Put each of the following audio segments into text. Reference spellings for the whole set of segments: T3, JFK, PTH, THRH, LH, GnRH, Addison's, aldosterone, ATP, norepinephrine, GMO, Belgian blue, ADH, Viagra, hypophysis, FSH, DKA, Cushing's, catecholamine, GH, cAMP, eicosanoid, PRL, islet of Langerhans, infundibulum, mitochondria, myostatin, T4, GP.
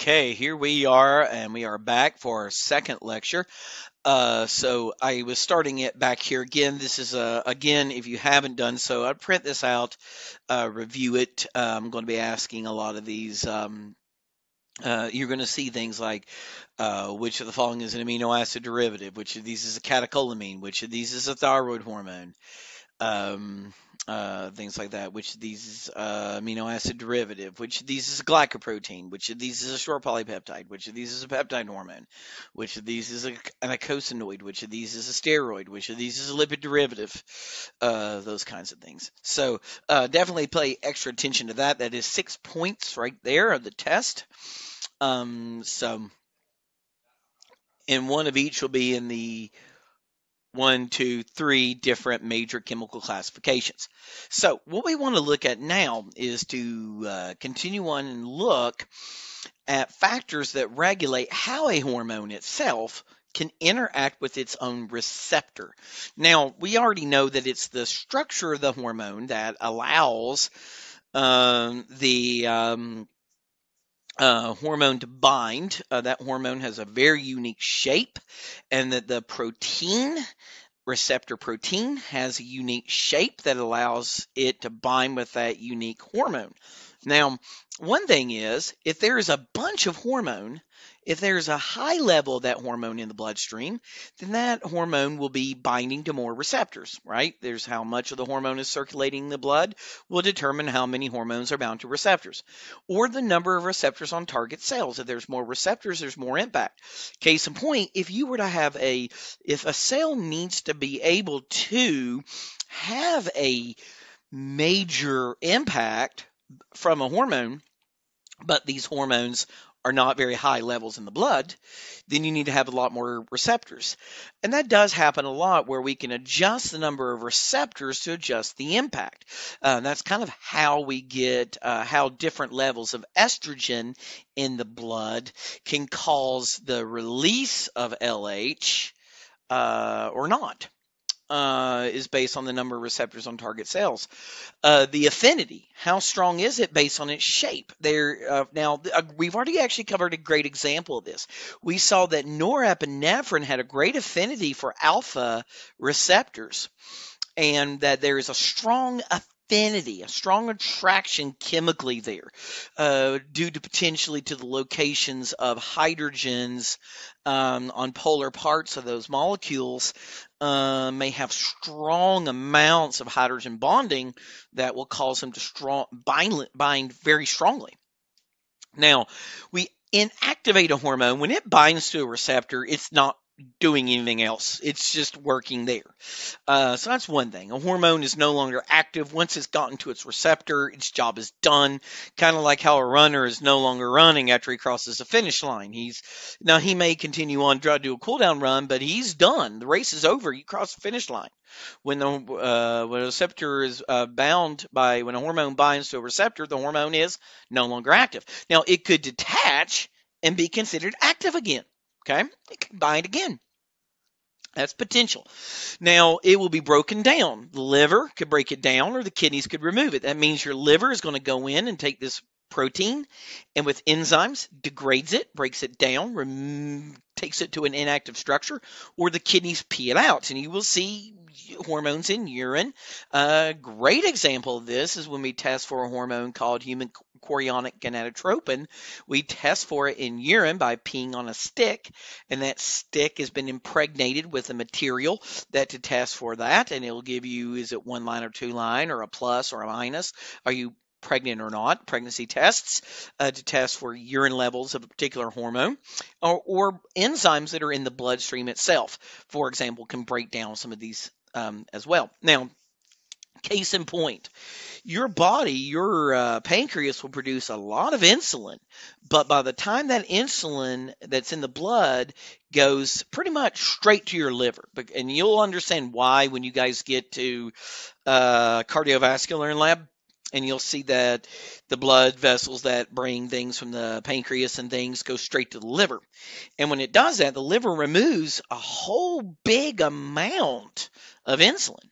Okay, here we are, and we are back for our second lecture. So I was starting it back here again. This is, again, if you haven't done so, I'll print this out, review it. I'm going to be asking a lot of these. You're going to see things like which of the following is an amino acid derivative, which of these is a catecholamine, which of these is a thyroid hormone. Things like that, which of these is amino acid derivative, which of these is a glycoprotein, which of these is a short polypeptide, which of these is a peptide hormone, which of these is an eicosanoid, which of these is a steroid, which of these is a lipid derivative, those kinds of things. So definitely pay extra attention to that. That is 6 points right there of the test. And one of each will be in the 1, 2, 3 different major chemical classifications. So what we want to look at now is to continue on and look at factors that regulate how a hormone itself can interact with its own receptor. Now, we already know that it's the structure of the hormone that allows the hormone to bind. That hormone has a very unique shape, and that the protein, receptor protein, has a unique shape that allows it to bind with that unique hormone. Now, one thing is, if there is a bunch of hormone, if there's a high level of that hormone in the bloodstream, then that hormone will be binding to more receptors, right? There's how much of the hormone is circulating in the blood will determine how many hormones are bound to receptors, or the number of receptors on target cells. If there's more receptors, there's more impact. Case in point, if you were to have if a cell needs to be able to have a major impact from a hormone, but these hormones are not very high levels in the blood, then you need to have a lot more receptors. And that does happen a lot, where we can adjust the number of receptors to adjust the impact. That's kind of how we get how different levels of estrogen in the blood can cause the release of LH or not. Is based on the number of receptors on target cells. The affinity, how strong is it based on its shape? Now, we've already actually covered a great example of this. We saw that norepinephrine had a great affinity for alpha receptors, and that there is a strong affinity, a strong attraction chemically there, due to potentially to the locations of hydrogens on polar parts of those molecules. May have strong amounts of hydrogen bonding that will cause them to bind very strongly. Now, we inactivate a hormone. When it binds to a receptor, it's not doing anything else. It's just working there. So that's one thing. A hormone is no longer active. Once it's gotten to its receptor, its job is done. Kind of like how a runner is no longer running after he crosses the finish line. Now, he may continue on, try to do a cooldown run, but he's done. The race is over. You cross the finish line. When a receptor is when a hormone binds to a receptor, the hormone is no longer active. Now, it could detach and be considered active again. Okay, it can bind again. That's potential. Now, it will be broken down. The liver could break it down, or the kidneys could remove it. That means your liver is going to go in and take this protein, and with enzymes, degrades it, breaks it down, takes it to an inactive structure, or the kidneys pee it out. And you will see hormones in urine. A great example of this is when we test for a hormone called human chorionic gonadotropin. We test for it in urine by peeing on a stick, and that stick has been impregnated with a material that to test for that, and it'll give you, is it 1 line or 2 line, or a plus or a minus? Are you pregnant or not? Pregnancy tests to test for urine levels of a particular hormone, or enzymes that are in the bloodstream itself, for example, can break down some of these as well. Now, case in point, your body, your pancreas will produce a lot of insulin, but by the time that insulin that's in the blood goes pretty much straight to your liver, and you'll understand why when you guys get to cardiovascular and lab, and you'll see that the blood vessels that bring things from the pancreas and things go straight to the liver. And when it does that, the liver removes a whole big amount of insulin.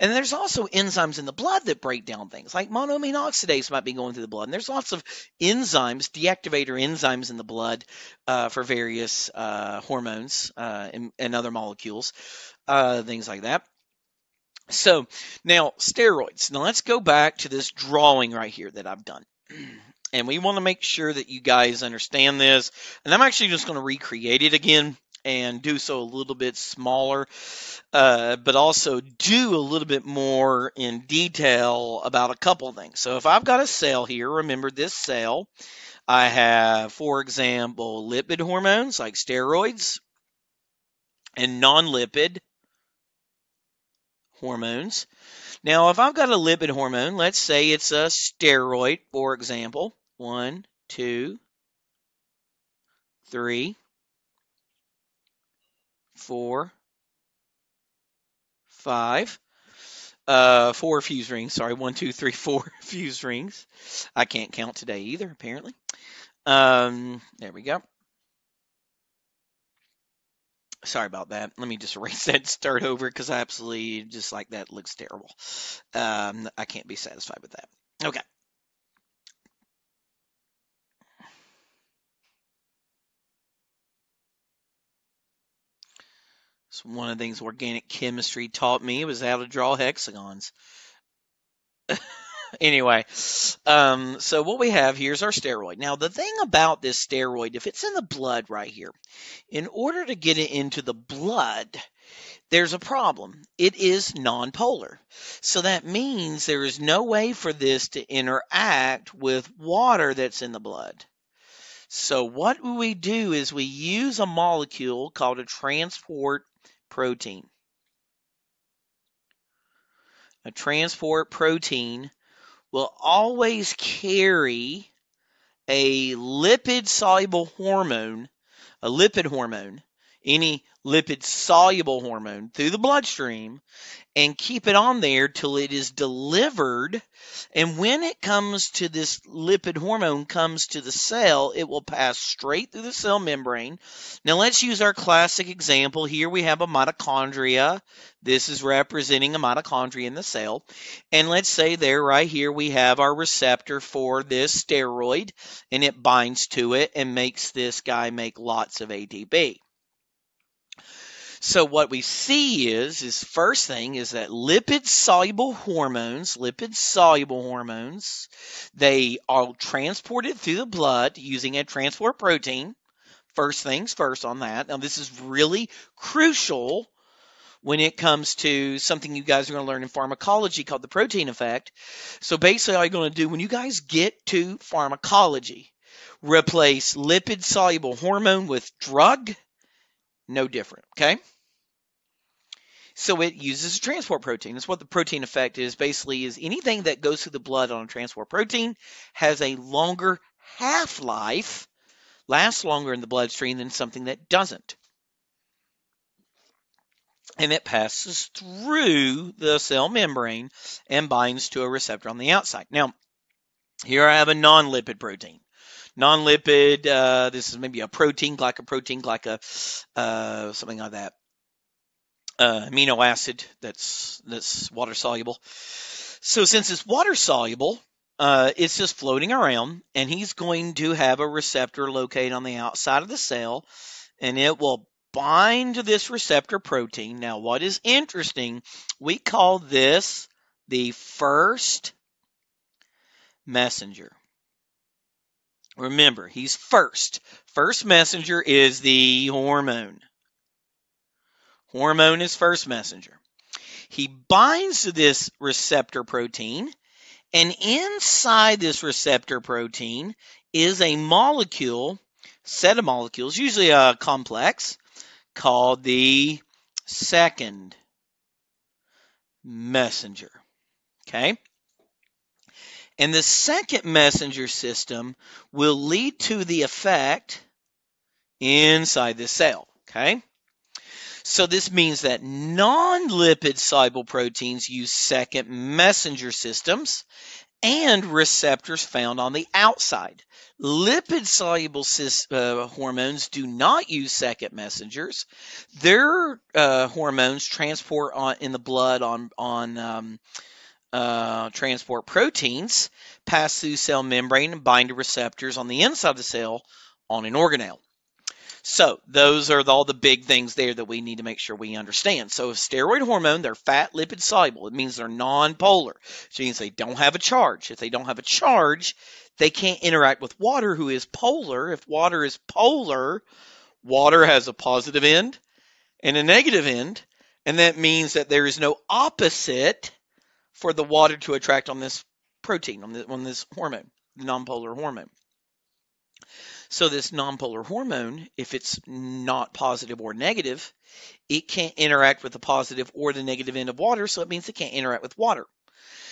And there's also enzymes in the blood that break down things, like monoamine oxidase might be going through the blood. And there's lots of enzymes, deactivator enzymes in the blood for various hormones and other molecules, things like that. So now steroids. Now let's go back to this drawing right here that I've done. And we want to make sure that you guys understand this. And I'm actually just going to recreate it again and do so a little bit smaller, but also do a little bit more in detail about a couple things. So if I've got a cell here, remember this cell, I have, for example, lipid hormones like steroids and non-lipid hormones. Now, if I've got a lipid hormone, let's say it's a steroid, for example, 1, 2, 3, 4, 5. 4 fuse rings, sorry, 1, 2, 3, 4 fuse rings. I can't count today either, apparently. There we go. Sorry about that. Let me just erase that and start over because I absolutely just like that looks terrible. I can't be satisfied with that. Okay. It's one of the things organic chemistry taught me was how to draw hexagons. Anyway, so what we have here is our steroid. Now, the thing about this steroid, if it's in the blood right here, in order to get it into the blood, there's a problem. It is nonpolar. So that means there is no way for this to interact with water that's in the blood. So what we do is we use a molecule called a transport protein. A transport protein will always carry a lipid-soluble hormone, any lipid-soluble hormone through the bloodstream and keep it on there till it is delivered. And when it comes to this lipid hormone comes to the cell, it will pass straight through the cell membrane. Now let's use our classic example. Here we have a mitochondria. This is representing a mitochondria in the cell. And let's say there right here we have our receptor for this steroid, and it binds to it and makes this guy make lots of ATP. So what we see is first thing is that lipid-soluble hormones, they are transported through the blood using a transport protein. First things first on that. Now, this is really crucial when it comes to something you guys are going to learn in pharmacology called the protein effect. So basically all you're going to do when you guys get to pharmacology, replace lipid-soluble hormone with drug. No different, okay? So it uses a transport protein. That's what the protein effect is. Basically, is anything that goes through the blood on a transport protein has a longer half-life, lasts longer in the bloodstream than something that doesn't. And it passes through the cell membrane and binds to a receptor on the outside. Now, here I have a non-lipid protein. Non-lipid, this is maybe a protein, glyca, something like that. Amino acid that's water soluble. So since it's water soluble, it's just floating around, and he's going to have a receptor located on the outside of the cell, and it will bind to this receptor protein. Now, what is interesting, we call this the first messenger. Remember, he's first. First messenger is the hormone. Hormone is first messenger. He binds to this receptor protein, and inside this receptor protein is a molecule, set of molecules, usually a complex, called the second messenger. Okay? And the second messenger system will lead to the effect inside the cell, okay? So this means that non-lipid soluble proteins use second messenger systems, and receptors found on the outside. Lipid-soluble hormones do not use second messengers. Their hormones transport in the blood on transport proteins, pass through cell membrane, and bind to receptors on the inside of the cell on an organelle. So those are all the big things there that we need to make sure we understand. So a steroid hormone, they're fat lipid soluble. It means they're nonpolar. So it means they don't have a charge. If they don't have a charge, they can't interact with water, who is polar. If water is polar, water has a positive end and a negative end. And that means that there is no opposite for the water to attract on this protein, on this hormone, the nonpolar hormone. So this nonpolar hormone, if it's not positive or negative, it can't interact with the positive or the negative end of water, so it means it can't interact with water.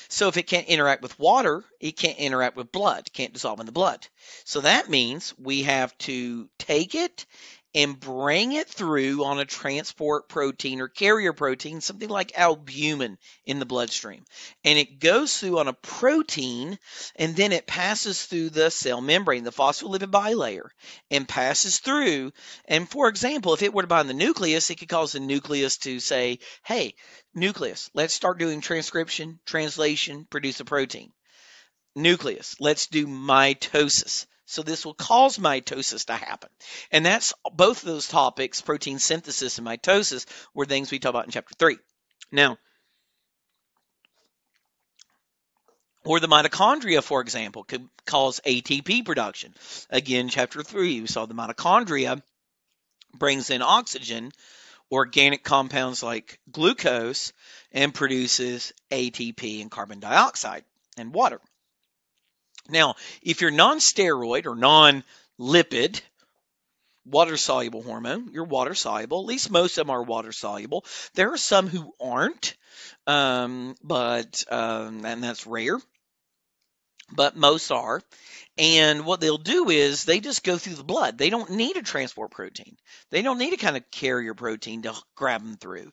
So if it can't interact with water, it can't interact with blood, can't dissolve in the blood. So that means we have to take it and bring it through on a transport protein or carrier protein, something like albumin in the bloodstream. And it goes through on a protein, and then it passes through the cell membrane, the phospholipid bilayer, and passes through. And for example, if it were to bind the nucleus, it could cause the nucleus to say, hey, nucleus, let's start doing transcription, translation, produce a protein. Nucleus, let's do mitosis. So this will cause mitosis to happen. And that's both of those topics, protein synthesis and mitosis, were things we talked about in chapter 3. Now, or the mitochondria, for example, could cause ATP production. Again, chapter 3, we saw the mitochondria brings in oxygen, organic compounds like glucose, and produces ATP and carbon dioxide and water. Now, if you're non-steroid or non-lipid, water-soluble hormone, you're water-soluble. At least most of them are water-soluble. There are some who aren't, and that's rare. But most are. And what they'll do is they just go through the blood. They don't need a transport protein. They don't need a kind of carrier protein to grab them through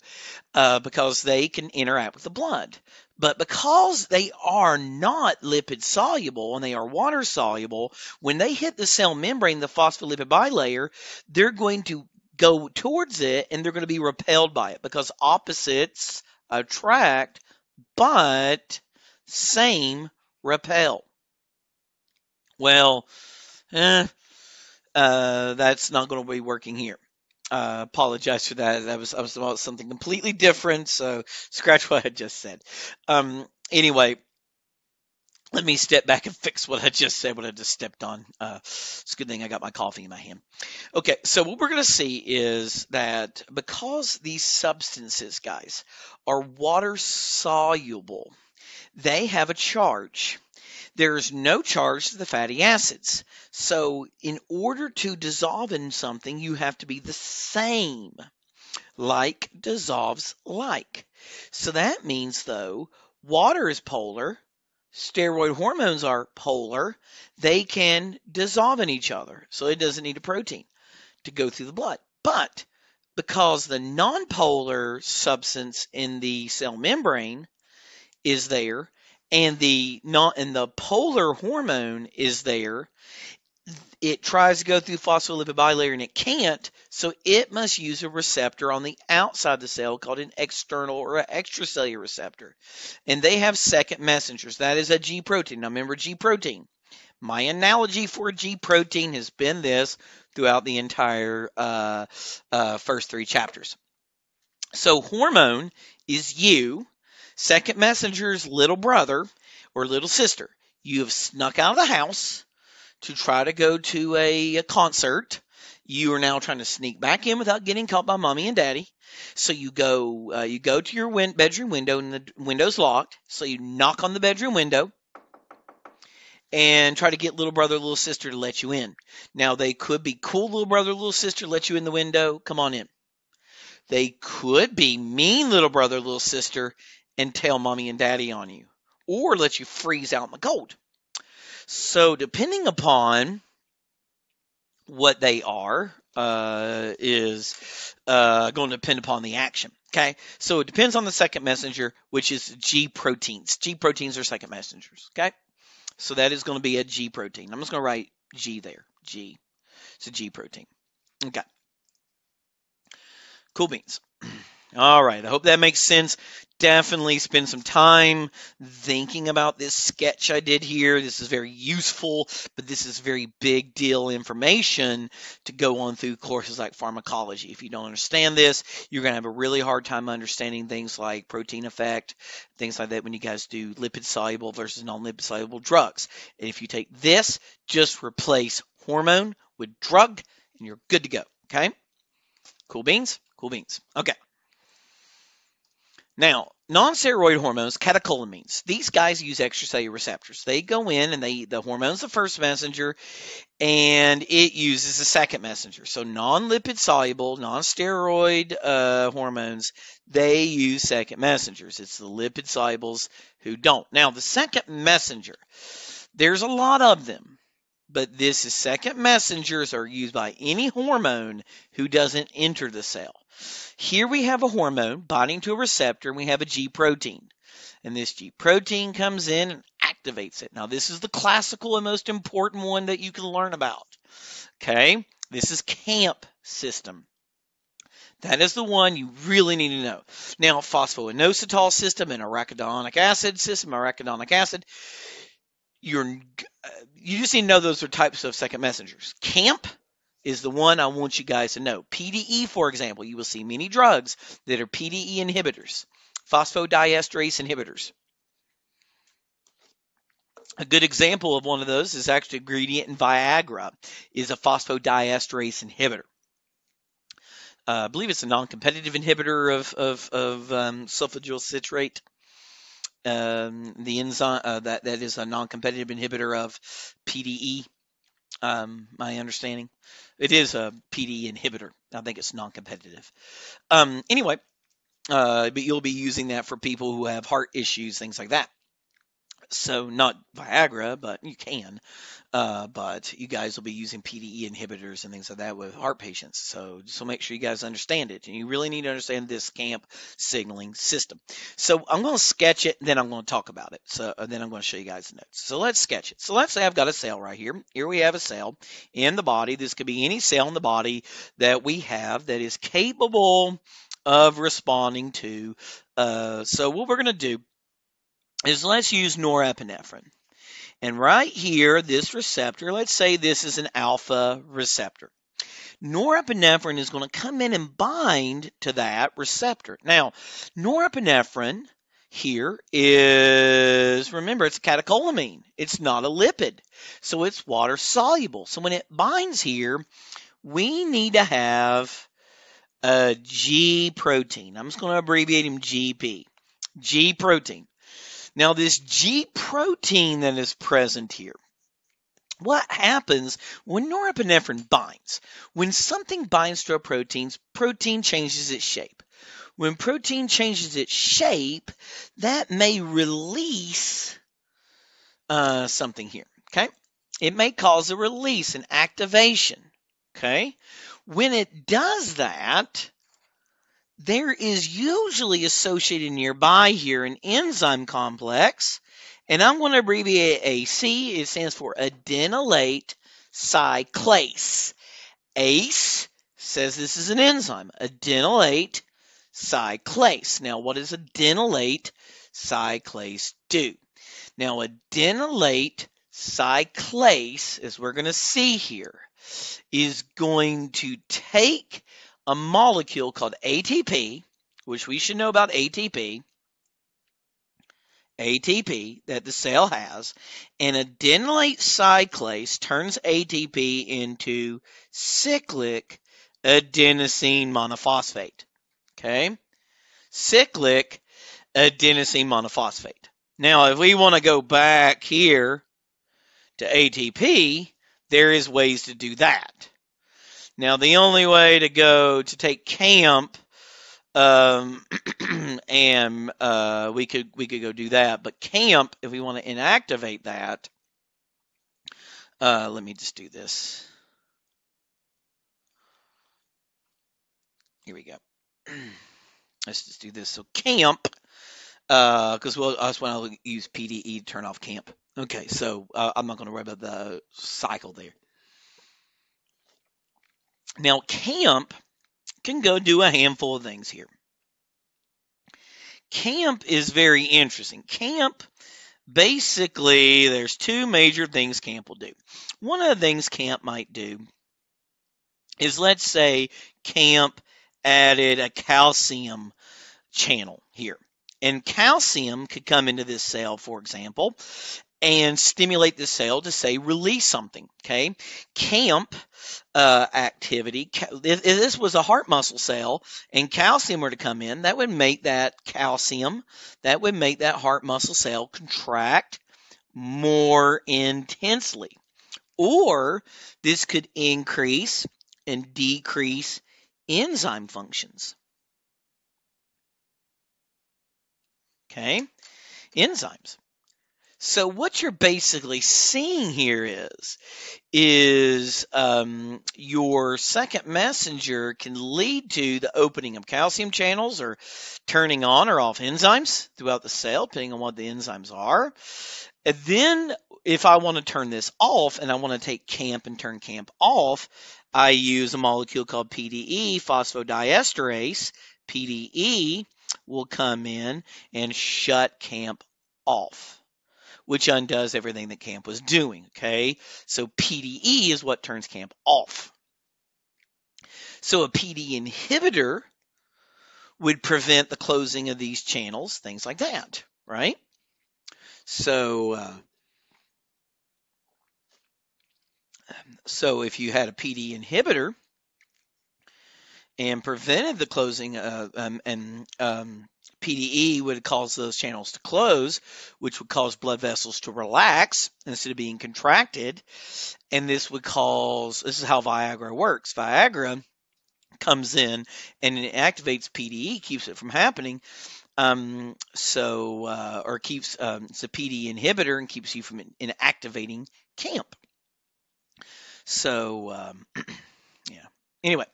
because they can interact with the blood. But because they are not lipid soluble and they are water soluble, when they hit the cell membrane, the phospholipid bilayer, they're going to go towards it and they're going to be repelled by it because opposites attract, but same repel. Well, that's not going to be working here. Apologize for that. I was about something completely different, so scratch what I just said. Anyway, let me step back and fix what I just said, what I just stepped on. It's a good thing I got my coffee in my hand. Okay, so what we're going to see is that because these substances, guys, are water soluble, they have a charge. There's no charge to the fatty acids. So in order to dissolve in something, you have to be the same. Like dissolves like. So that means, though, water is polar. Steroid hormones are polar. They can dissolve in each other. So it doesn't need a protein to go through the blood. But because the nonpolar substance in the cell membrane is there, and the polar hormone is there, it tries to go through phospholipid bilayer and it can't, so it must use a receptor on the outside of the cell called an external or extracellular receptor. And they have second messengers. That is a G protein. Now remember G protein. My analogy for a G protein has been this throughout the entire first 3 chapters. So hormone is you. Second messenger's little brother or little sister. You have snuck out of the house to try to go to a concert. You are now trying to sneak back in without getting caught by mommy and daddy. So you go to your bedroom window and the window's locked. So you knock on the bedroom window and try to get little brother, little sister to let you in. Now they could be cool, little brother, little sister, let you in the window. Come on in. They could be mean, little brother, little sister, and tell mommy and daddy on you, or let you freeze out in the cold. So depending upon what they are is going to depend upon the action. Okay, so it depends on the second messenger, which is G proteins. G proteins are second messengers. Okay. So that is going to be a G protein. I'm just going to write G there, G. It's a G protein. Okay. Cool beans. All right, I hope that makes sense. Definitely spend some time thinking about this sketch I did here. This is very useful, but this is very big deal information to go on through courses like pharmacology. If you don't understand this, you're going to have a really hard time understanding things like protein effect, things like that when you guys do lipid-soluble versus non-lipid-soluble drugs. And if you take this, just replace hormone with drug, and you're good to go, okay? Cool beans? Cool beans. Okay. Now, non-steroid hormones, catecholamines. These guys use extracellular receptors. They go in and the hormone's the first messenger, and it uses the second messenger. So non-lipid-soluble, non-steroid hormones, they use second messengers. It's the lipid-solubles who don't. Now, the second messenger, there's a lot of them. But this is second messengers are used by any hormone who doesn't enter the cell. Here we have a hormone binding to a receptor, and we have a G protein. And this G protein comes in and activates it. Now, this is the classical and most important one that you can learn about. Okay, this is cAMP system. That is the one you really need to know. Now, phosphoinositol system and arachidonic acid system, arachidonic acid. You just need to know those are types of second messengers. cAMP is the one I want you guys to know. PDE, for example, you will see many drugs that are PDE inhibitors, phosphodiesterase inhibitors. A good example of one of those is actually an ingredient in Viagra is a phosphodiesterase inhibitor. I believe it's a non-competitive inhibitor of sulfonyl citrate. The enzyme that is a non-competitive inhibitor of PDE. My understanding, it is a PDE inhibitor. I think it's non-competitive. Anyway, but you'll be using that for people who have heart issues, things like that. So not Viagra, but you can. But you guys will be using PDE inhibitors and things like that with heart patients. So make sure you guys understand it. And you really need to understand this cAMP signaling system. So I'm going to sketch it, then I'm going to talk about it. So then I'm going to show you guys the notes. So let's sketch it. So let's say I've got a cell right here. Here we have a cell in the body. This could be any cell in the body that we have that is capable of responding to. So what we're going to do is let's use norepinephrine. And right here, this receptor, let's say this is an alpha receptor. Norepinephrine is going to come in and bind to that receptor. Now, norepinephrine here is, remember, it's a catecholamine. It's not a lipid, so it's water soluble. So when it binds here, we need to have a G protein. I'm just going to abbreviate him GP, G protein. Now, this G protein that is present here, what happens when norepinephrine binds? When something binds to a protein, protein changes its shape. When protein changes its shape, that may release something here, okay? It may cause a release, an activation, okay? When it does that, there is usually associated nearby here an enzyme complex, and I'm going to abbreviate AC. It stands for adenylate cyclase. ACE says this is an enzyme, adenylate cyclase. Now, what does adenylate cyclase do? Now, adenylate cyclase, as we're going to see here, is going to take a molecule called ATP, which we should know about ATP that the cell has, and adenylate cyclase turns ATP into cyclic adenosine monophosphate. Okay? Cyclic adenosine monophosphate. Now, if we want to go back here to ATP, there is ways to do that. Now, the only way to go to take cAMP, and we could go do that. But cAMP, if we want to inactivate that, let me just do this. Here we go. Let's just do this. So cAMP, because that's when I'll use PDE to turn off cAMP. Okay, so I'm not going to worry about the cycle there. Now, cAMP can go do a handful of things here. cAMP is very interesting. cAMP, basically, there's two major things cAMP will do. One of the things cAMP might do is, let's say cAMP added a calcium channel here. And calcium could come into this cell, for example, and stimulate the cell to, say, release something, okay? cAMP activity, if this was a heart muscle cell and calcium were to come in, that would make that calcium, that would make that heart muscle cell contract more intensely. Or this could increase and decrease enzyme functions. Okay, enzymes. So what you're basically seeing here is your second messenger can lead to the opening of calcium channels or turning on or off enzymes throughout the cell, depending on what the enzymes are. And then if I want to turn this off and I want to take cAMP and turn cAMP off, I use a molecule called PDE, phosphodiesterase. PDE will come in and shut cAMP off, which undoes everything that cAMP was doing, okay? So PDE is what turns cAMP off. So a PDE inhibitor would prevent the closing of these channels, things like that, right? So, so if you had a PDE inhibitor and prevented the closing, PDE would cause those channels to close, which would cause blood vessels to relax instead of being contracted, and this would cause, this is how Viagra works. Viagra comes in and it activates PDE, keeps it from happening, or keeps, it's a PDE inhibitor and keeps you from inactivating cAMP. So, yeah, anyway.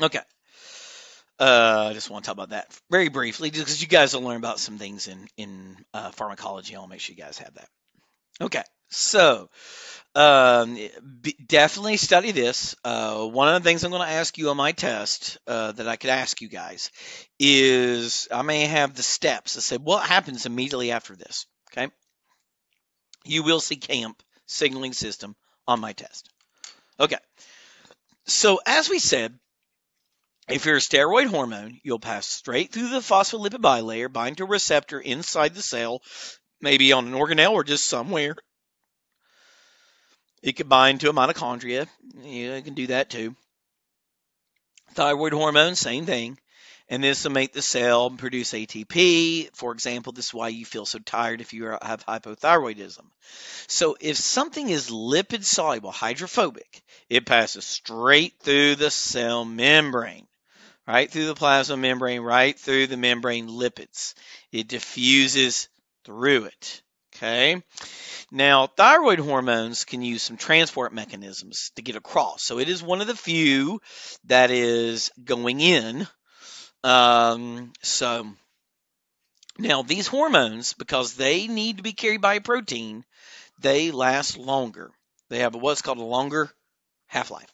Okay, I just want to talk about that very briefly because you guys will learn about some things in pharmacology. I'll make sure you guys have that. Okay, so definitely study this. One of the things I'm going to ask you on my test that I could ask you guys is I may have the steps. I said, what happens immediately after this, okay? You will see cAMP signaling system on my test. Okay, so as we said, if you're a steroid hormone, you'll pass straight through the phospholipid bilayer, bind to a receptor inside the cell, maybe on an organelle or just somewhere. It could bind to a mitochondria. Yeah, it can do that too. Thyroid hormone, same thing. And this will make the cell produce ATP. For example, this is why you feel so tired if you have hypothyroidism. So if something is lipid-soluble, hydrophobic, it passes straight through the cell membrane, right through the plasma membrane, right through the membrane lipids. It diffuses through it. Okay, now thyroid hormones can use some transport mechanisms to get across. So it is one of the few that is going in. So now these hormones, because they need to be carried by a protein, they last longer. They have what's called a longer half-life.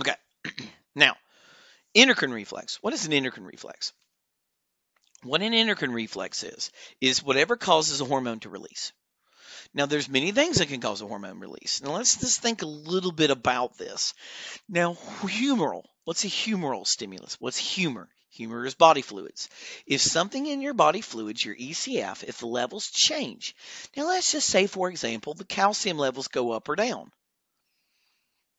Okay. Now, endocrine reflex. What is an endocrine reflex? What an endocrine reflex is whatever causes a hormone to release. Now, there's many things that can cause a hormone release. Now, let's just think a little bit about this. Now, humoral. What's a humoral stimulus? What's humor? Humor is body fluids. If something in your body fluids, your ECF, if the levels change. Now, let's just say, for example, the calcium levels go up or down.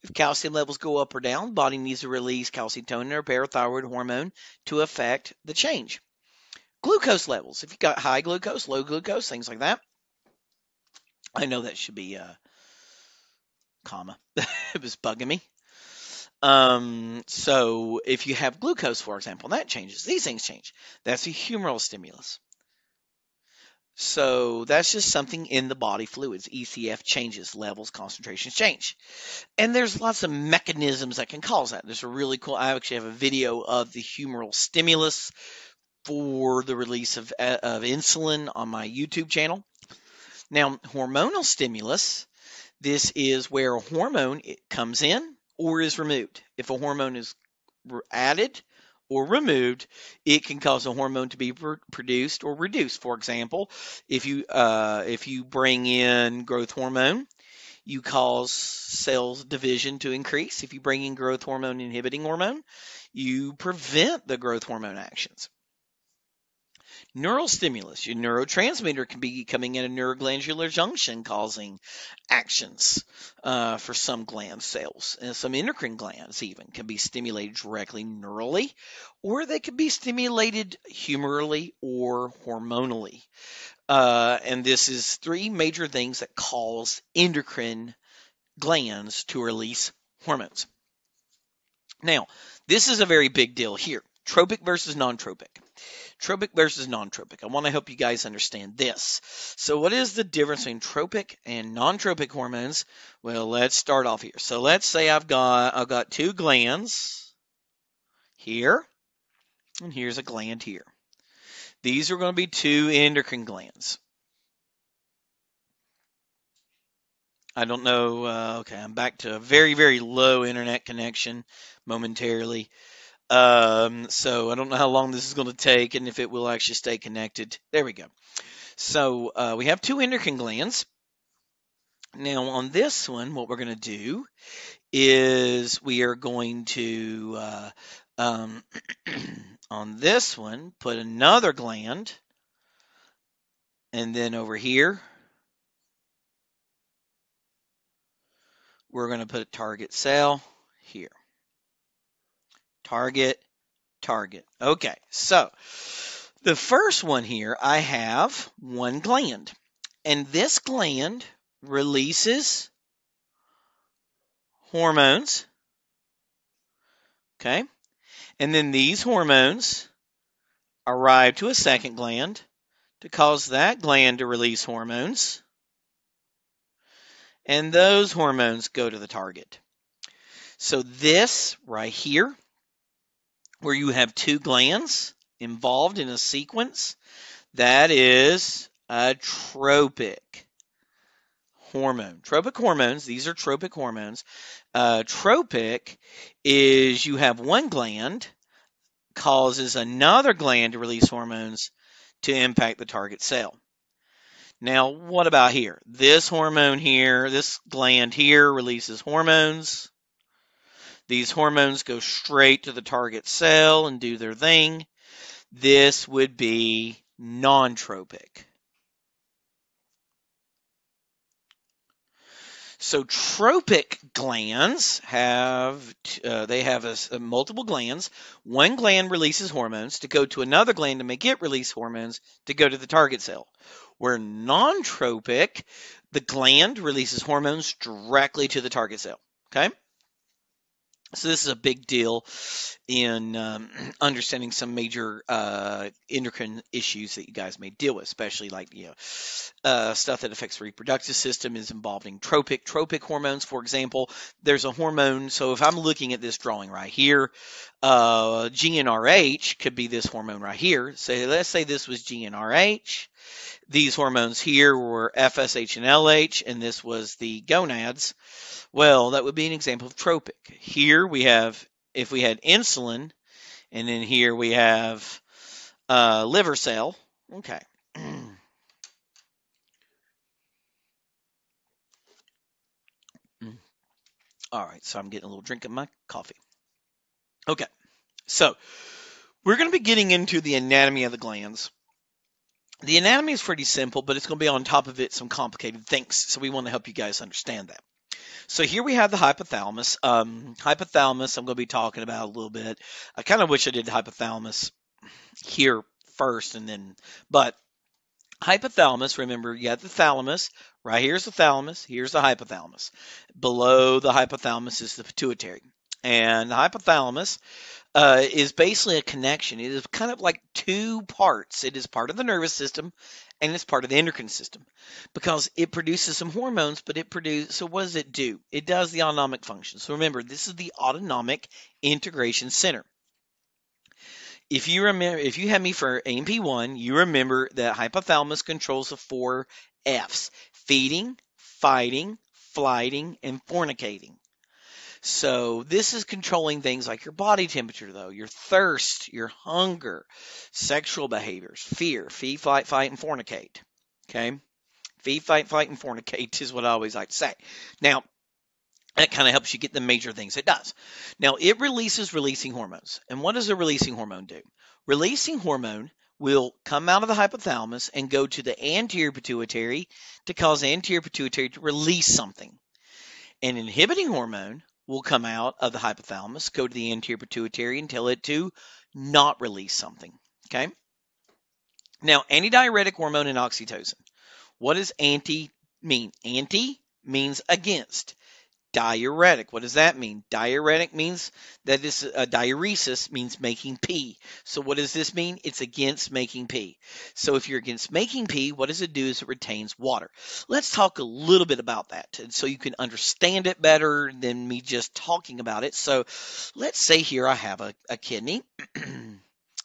If calcium levels go up or down, body needs to release calcitonin or parathyroid hormone to affect the change. Glucose levels. If you've got high glucose, low glucose, things like that. I know that should be a comma. It was bugging me. So if you have glucose, for example, that changes. These things change. That's a humoral stimulus. So that's just something in the body fluids. ECF changes, levels, concentrations change. And there's lots of mechanisms that can cause that. There's a really cool, I actually have a video of the humoral stimulus for the release of insulin on my YouTube channel. Now, hormonal stimulus, this is where a hormone comes in or is removed. If a hormone is added or removed, it can cause a hormone to be produced or reduced. For example, if you bring in growth hormone, you cause cell division to increase. If you bring in growth hormone inhibiting hormone, you prevent the growth hormone actions. Neural stimulus, your neurotransmitter can be coming in a neuroglandular junction causing actions for some gland cells, and some endocrine glands even can be stimulated directly neurally, or they can be stimulated humorally or hormonally. And this is three major things that cause endocrine glands to release hormones. Now, this is a very big deal here. Tropic versus non-tropic. Tropic versus non-tropic. I want to help you guys understand this. So what is the difference between tropic and non-tropic hormones? Well, let's start off here. So let's say I've got two glands here, and here's a gland here. These are going to be two endocrine glands. I don't know. Okay, I'm back to a very, very low internet connection momentarily. So I don't know how long this is going to take and if it will actually stay connected. There we go. So we have two endocrine glands. Now on this one, what we're going to do is we are going to, on this one, put another gland. And then over here, we're going to put a target cell here. Target, target. Okay, so the first one here, I have one gland, and this gland releases hormones, okay? And then these hormones arrive to a second gland to cause that gland to release hormones, and those hormones go to the target. So this right here, where you have two glands involved in a sequence, that is a tropic hormone. Tropic hormones, these are tropic hormones. Tropic is you have one gland causes another gland to release hormones to impact the target cell. Now, what about here? This hormone here, this gland here releases hormones. These hormones go straight to the target cell and do their thing. This would be non-tropic. So tropic glands have, multiple glands. One gland releases hormones to go to another gland to make it release hormones to go to the target cell. Where non-tropic, the gland releases hormones directly to the target cell, okay? So this is a big deal in understanding some major endocrine issues that you guys may deal with, especially like stuff that affects the reproductive system is involved in tropic hormones. For example, there's a hormone. So if I'm looking at this drawing right here, GnRH could be this hormone right here. So let's say this was GnRH. These hormones here were FSH and LH, and this was the gonads. Well, that would be an example of tropic. Here we have, if we had insulin, and then here we have liver cell. Okay. All right, so I'm getting a little drink of my coffee. Okay, so we're going to be getting into the anatomy of the glands. The anatomy is pretty simple, but it's going to be on top of it some complicated things. So we want to help you guys understand that. So here we have the hypothalamus. Hypothalamus, I'm going to be talking about a little bit. I kind of wish I did hypothalamus here first and then, but hypothalamus, remember, you have the thalamus. Right here's the thalamus. Here's the hypothalamus. Below the hypothalamus is the pituitary. And the hypothalamus is basically a connection. It is kind of like two parts. It is part of the nervous system and it's part of the endocrine system because it produces some hormones, but it produces, so what does it do? It does the autonomic function. So remember, this is the autonomic integration center. If you remember, if you had me for AMP1, you remember that hypothalamus controls the 4 Fs: feeding, fighting, flighting, and fornicating. So this is controlling things like your body temperature, though, your thirst, your hunger, sexual behaviors, fear, feed, fight, and fornicate. Okay? Feed, fight, and fornicate is what I always like to say. Now, that kind of helps you get the major things it does. Now, it releases releasing hormones. And what does a releasing hormone do? Releasing hormone will come out of the hypothalamus and go to the anterior pituitary to cause the anterior pituitary to release something. An inhibiting hormone will come out of the hypothalamus, go to the anterior pituitary, and tell it to not release something. Okay? Now, antidiuretic hormone and oxytocin. What does anti mean? Anti means against. Diuretic, what does that mean? Diuretic means that this diuresis means making pee. So what does this mean? It's against making pee. So if you're against making pee, what does it do? Is it retains water. Let's talk a little bit about that, and so you can understand it better than me just talking about it. So let's say here I have a kidney.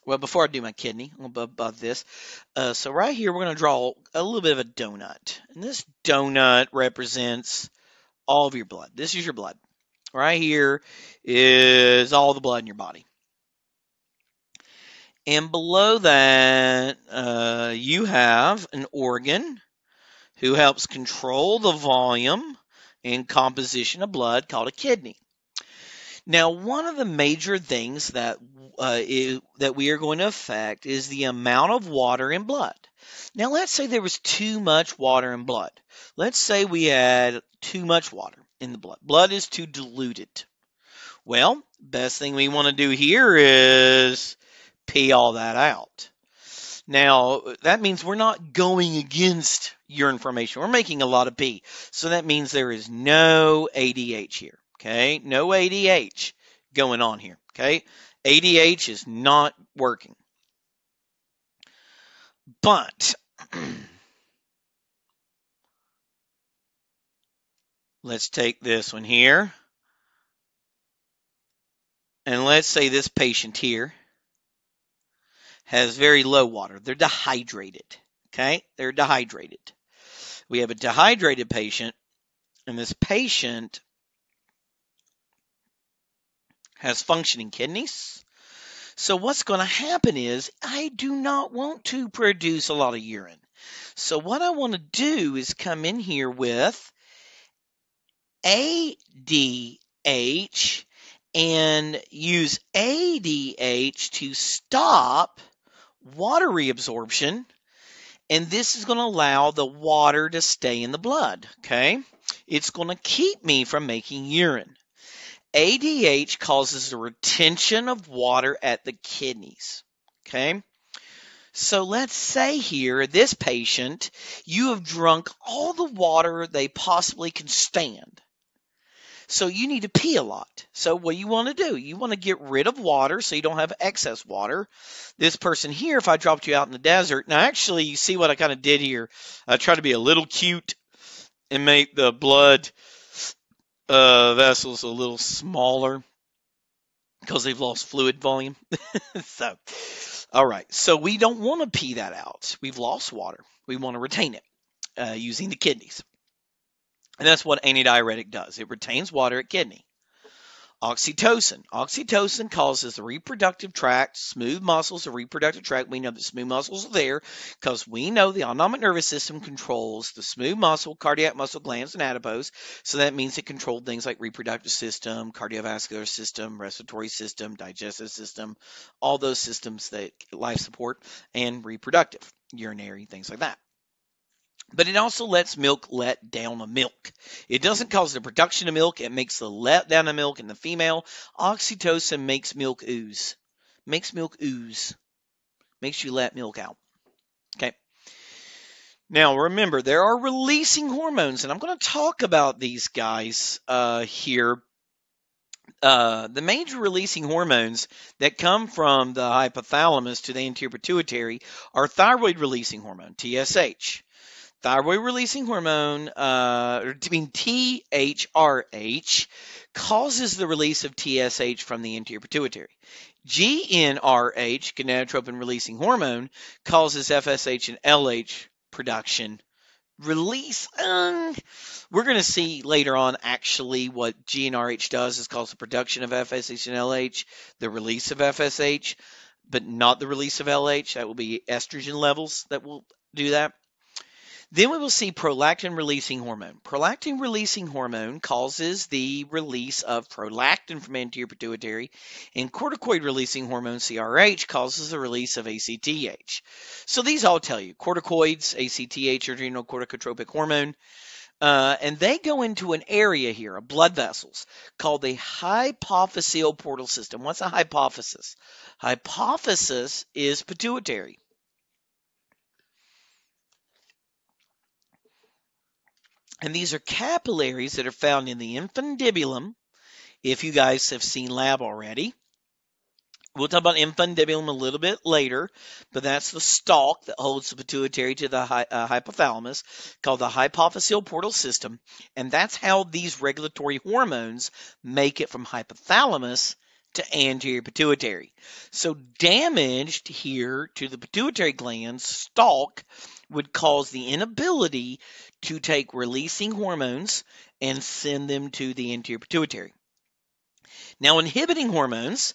Well, before I do my kidney, I'm above this. So right here we're going to draw a little bit of a donut, and this donut represents all of your blood. This is your blood. Right here is all the blood in your body. And below that, you have an organ who helps control the volume and composition of blood called a kidney. Now, one of the major things that, that we are going to affect is the amount of water in blood. Now, let's say there was too much water in blood. Let's say we had too much water in the blood. Blood is too diluted. Well, best thing we want to do here is pee all that out. Now, that means we're not going against urine formation. We're making a lot of pee. So that means there is no ADH here, okay? No ADH going on here, okay? ADH is not working. But let's take this one here, and let's say this patient here has very low water. They're dehydrated, okay? They're dehydrated. We have a dehydrated patient, and this patient has functioning kidneys. So what's going to happen is I do not want to produce a lot of urine. So what I want to do is come in here with ADH and use ADH to stop water reabsorption, and this is going to allow the water to stay in the blood, okay? It's going to keep me from making urine. ADH causes the retention of water at the kidneys, okay? So let's say here, this patient, you have drunk all the water they possibly can stand. So you need to pee a lot. So what do you want to do? You want to get rid of water so you don't have excess water. This person here, if I dropped you out in the desert, now actually you see what I kind of did here. I try to be a little cute and make the blood vessels a little smaller because they've lost fluid volume. So, all right. So we don't want to pee that out. We've lost water. We want to retain it using the kidneys. And that's what antidiuretic does. It retains water at kidney. Oxytocin. Oxytocin causes the reproductive tract, smooth muscles, the reproductive tract. We know that smooth muscles are there because we know the autonomic nervous system controls the smooth muscle, cardiac muscle, glands, and adipose. So that means it controlled things like reproductive system, cardiovascular system, respiratory system, digestive system, all those systems that life support, and reproductive, urinary, things like that. But it also lets milk let down of milk. It doesn't cause the production of milk. It makes the let down of milk in the female. Oxytocin makes milk ooze. Makes milk ooze. Makes you let milk out. Okay. Now, remember, there are releasing hormones, and I'm going to talk about these guys here. The major releasing hormones that come from the hypothalamus to the anterior pituitary are thyroid releasing hormone, TSH. Thyroid releasing hormone, THRH, causes the release of TSH from the anterior pituitary. GnRH, gonadotropin releasing hormone, causes FSH and LH production release, we're going to see later on actually what GnRH does is cause the production of FSH and LH, the release of FSH, but not the release of LH. That will be estrogen levels that will do that. Then we will see prolactin-releasing hormone. Prolactin-releasing hormone causes the release of prolactin from anterior pituitary, and corticoid-releasing hormone, CRH, causes the release of ACTH. So these all tell you, corticoids, ACTH, adrenal corticotropic hormone, and they go into an area here of blood vessels called the hypophyseal portal system. What's a hypophysis? Hypophysis is pituitary. And these are capillaries that are found in the infundibulum. If you guys have seen lab already, we'll talk about infundibulum a little bit later, but that's the stalk that holds the pituitary to the hypothalamus, called the hypophyseal portal system. And that's how these regulatory hormones make it from hypothalamus to anterior pituitary. So damage here to the pituitary gland's stalk would cause the inability to take releasing hormones and send them to the anterior pituitary. Now, inhibiting hormones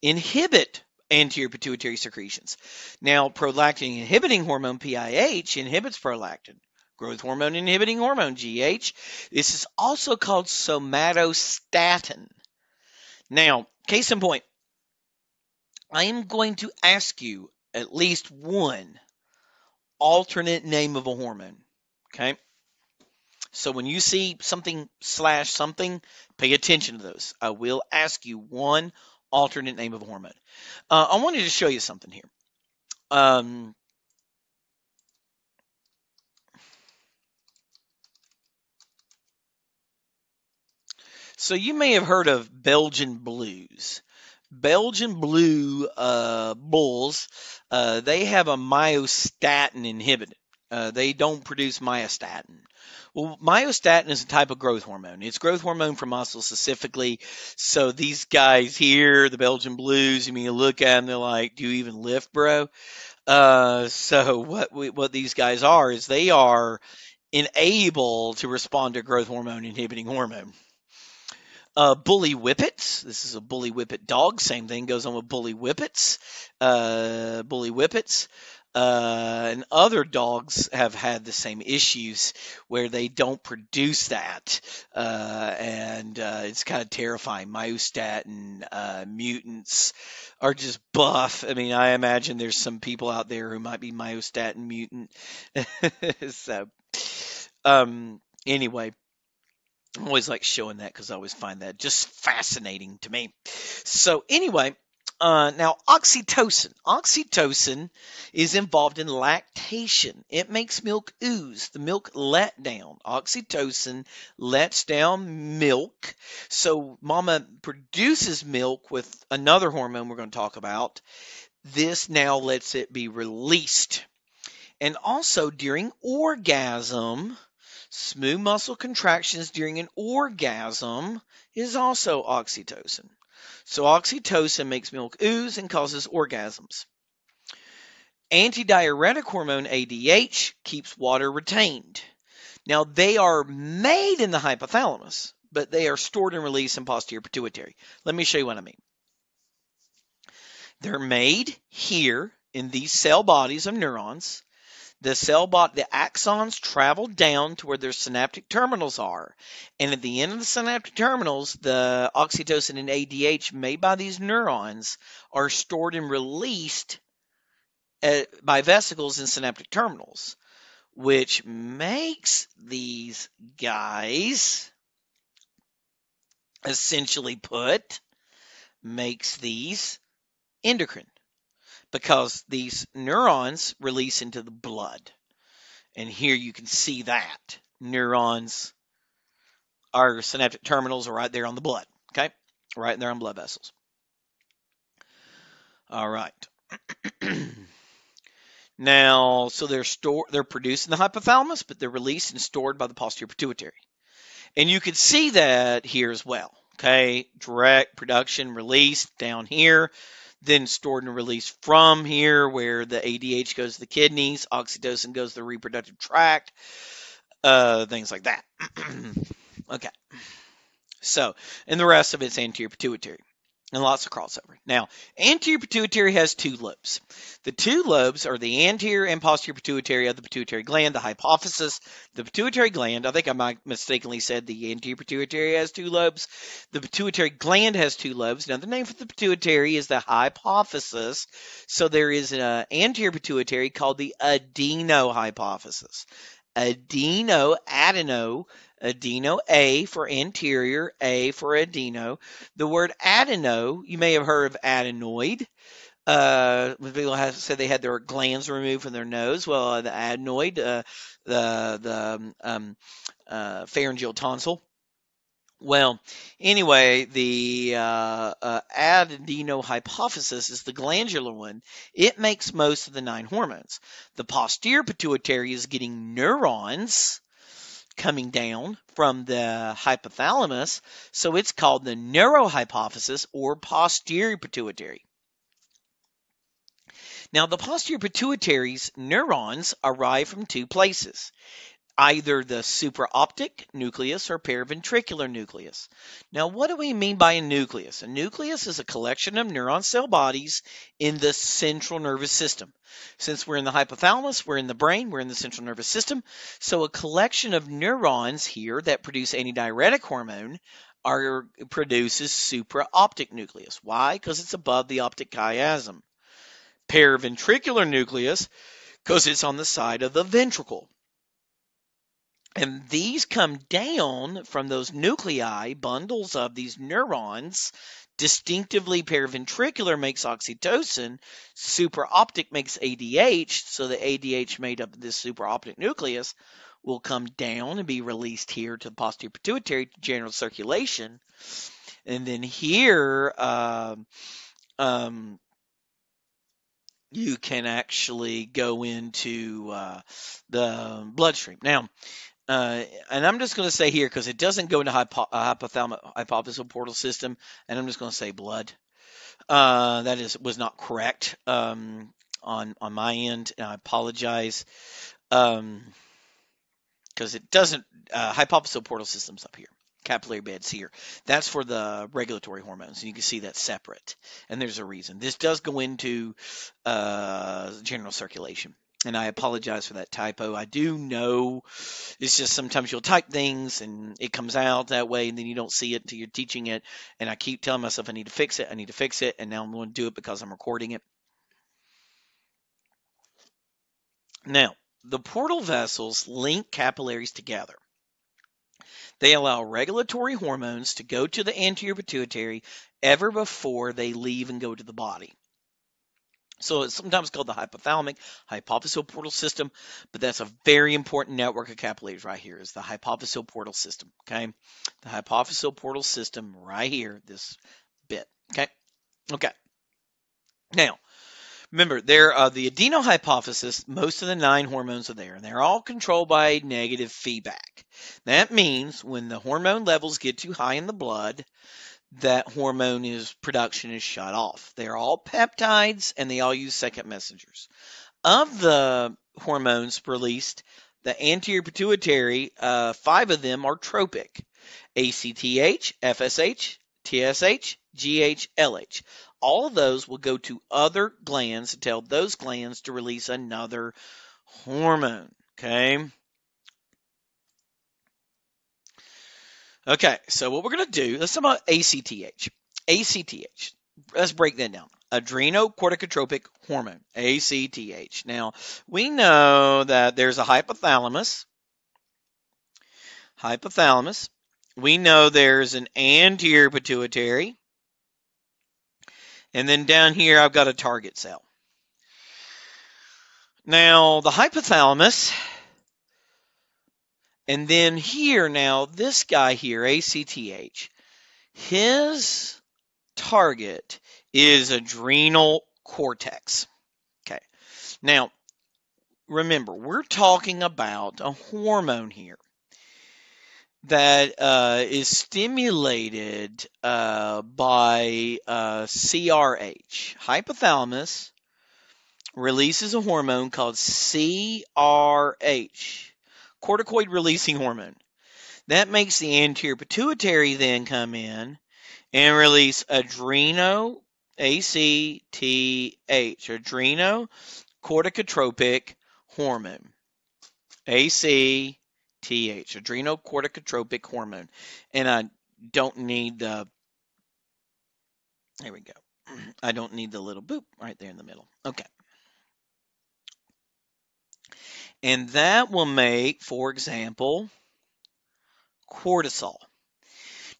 inhibit anterior pituitary secretions. Now, prolactin inhibiting hormone, PIH, inhibits prolactin. Growth hormone inhibiting hormone, GH. This is also called somatostatin. Now, case in point, I am going to ask you at least one alternate name of a hormone, okay? So when you see something slash something, pay attention to those. I will ask you one alternate name of a hormone. I wanted to show you something here. So you may have heard of Belgian blues. Belgian blue bulls, they have a myostatin inhibitor. They don't produce myostatin. Well, myostatin is a type of growth hormone. It's growth hormone for muscle specifically. So these guys here, the Belgian blues, I mean, you look at them, they're like, do you even lift, bro? So what these guys are is they are unable to respond to growth hormone inhibiting hormone. Bully whippets. This is a bully whippet dog. Same thing goes on with bully whippets. And other dogs have had the same issues where they don't produce that. It's kind of terrifying. Myostatin mutants are just buff. I mean, I imagine there's some people out there who might be myostatin mutant. So, anyway. I always like showing that because I always find that just fascinating to me. So anyway, now oxytocin. Oxytocin is involved in lactation. It makes milk ooze. The milk let down. Oxytocin lets down milk. So mama produces milk with another hormone we're going to talk about. This now lets it be released. And also during orgasm, smooth muscle contractions during an orgasm is also oxytocin. So oxytocin makes milk ooze and causes orgasms. Antidiuretic hormone, ADH, keeps water retained. Now, they are made in the hypothalamus, but they are stored and released in posterior pituitary. Let me show you what I mean. They're made here in these cell bodies of neurons. The cell body, the axons travel down to where their synaptic terminals are. And at the end of the synaptic terminals, the oxytocin and ADH made by these neurons are stored and released by vesicles in synaptic terminals, which makes these guys, essentially put, makes these endocrine. Because these neurons release into the blood. And here you can see that. Neurons, our synaptic terminals are right there on the blood. Okay? Right there on blood vessels. All right. Now, so they're produced in the hypothalamus, but they're released and stored by the posterior pituitary. And you can see that here as well. Okay? Direct production, release down here. Then stored and released from here where the ADH goes to the kidneys, oxytocin goes to the reproductive tract. things like that. Okay, so, and the rest of it's anterior pituitary, and lots of crossover. Now, anterior pituitary has two lobes. The two lobes are the anterior and posterior pituitary of the pituitary gland, the hypophysis, the pituitary gland. I think I might mistakenly said the anterior pituitary has two lobes. The pituitary gland has two lobes. Now, the name for the pituitary is the hypophysis. So there is an anterior pituitary called the adenohypophysis. Adeno, adeno, adeno, A for anterior, A for adeno. The word adeno, you may have heard of adenoid. When people have said they had their glands removed from their nose, well, the adenoid, the pharyngeal tonsil. Well, anyway, the adenohypophysis is the glandular one. It makes most of the 9 hormones. The posterior pituitary is getting neurons coming down from the hypothalamus, so it's called the neurohypophysis or posterior pituitary. Now, the posterior pituitary's neurons arrive from 2 places. Either the supraoptic nucleus or paraventricular nucleus. Now, what do we mean by a nucleus? A nucleus is a collection of neuron cell bodies in the central nervous system. Since we're in the hypothalamus, we're in the brain, we're in the central nervous system. So a collection of neurons here that produce antidiuretic hormone produces supraoptic nucleus. Why? Because it's above the optic chiasm. Paraventricular nucleus, because it's on the side of the ventricle. And these come down from those nuclei, bundles of these neurons. Distinctively paraventricular makes oxytocin, supraoptic makes ADH, so the ADH made up of this supraoptic nucleus will come down and be released here to the posterior pituitary to general circulation. And then here you can actually go into the bloodstream. Now, and I'm just going to say here, because it doesn't go into hypothalamic portal system, and I'm just going to say blood. That was not correct on my end, and I apologize because it doesn't hypothalamic portal system's up here. Capillary beds here. That's for the regulatory hormones. And you can see that's separate. And there's a reason. This does go into general circulation. And I apologize for that typo. I do know it's just sometimes you'll type things and it comes out that way and then you don't see it until you're teaching it. And I keep telling myself I need to fix it. I need to fix it. And now I'm going to do it because I'm recording it. Now, the portal vessels link capillaries together. They allow regulatory hormones to go to the anterior pituitary ever before they leave and go to the body. So it's sometimes called the hypothalamic hypophyseal portal system, but that's a very important network of capillaries right here is the hypophyseal portal system, okay? The hypophyseal portal system right here, this bit, okay? Okay. Now, remember, there are the adenohypophysis, most of the 9 hormones are there, and they're all controlled by negative feedback. That means when the hormone levels get too high in the blood, that hormone production is shut off. They're all peptides, and they all use second messengers. Of the hormones released, the anterior pituitary, 5 of them are tropic. ACTH, FSH, TSH, GH, LH. All of those will go to other glands and tell those glands to release another hormone, okay? Okay, so what we're going to do, let's talk about ACTH. ACTH, let's break that down. Adrenocorticotropic hormone, ACTH. Now, we know that there's a hypothalamus. Hypothalamus. We know there's an anterior pituitary. And then down here, I've got a target cell. Now, the hypothalamus. And then here, now, this guy here, ACTH, his target is adrenal cortex. Okay. Now, remember, we're talking about a hormone here that is stimulated by CRH. Hypothalamus releases a hormone called CRH, corticoid-releasing hormone. That makes the anterior pituitary then come in and release adreno ACTH, adrenocorticotropic hormone. ACTH, adrenocorticotropic hormone. And I don't need the, there we go. I don't need the little boop right there in the middle. Okay. And that will make, for example, cortisol.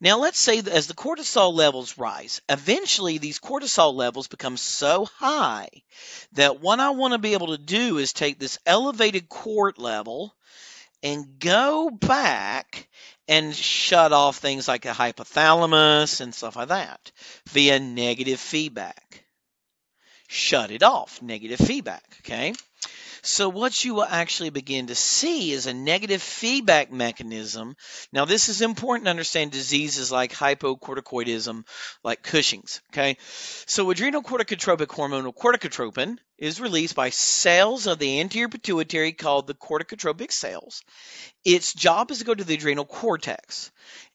Now let's say that as the cortisol levels rise, eventually these cortisol levels become so high that what I want to be able to do is take this elevated cort level and go back and shut off things like the hypothalamus and stuff like that via negative feedback. Shut it off, negative feedback, okay? So what you will actually begin to see is a negative feedback mechanism. Now, this is important to understand diseases like hypocorticoidism, like Cushing's, okay? So adrenocorticotropic hormonal corticotropin is released by cells of the anterior pituitary called the corticotropic cells. Its job is to go to the adrenal cortex,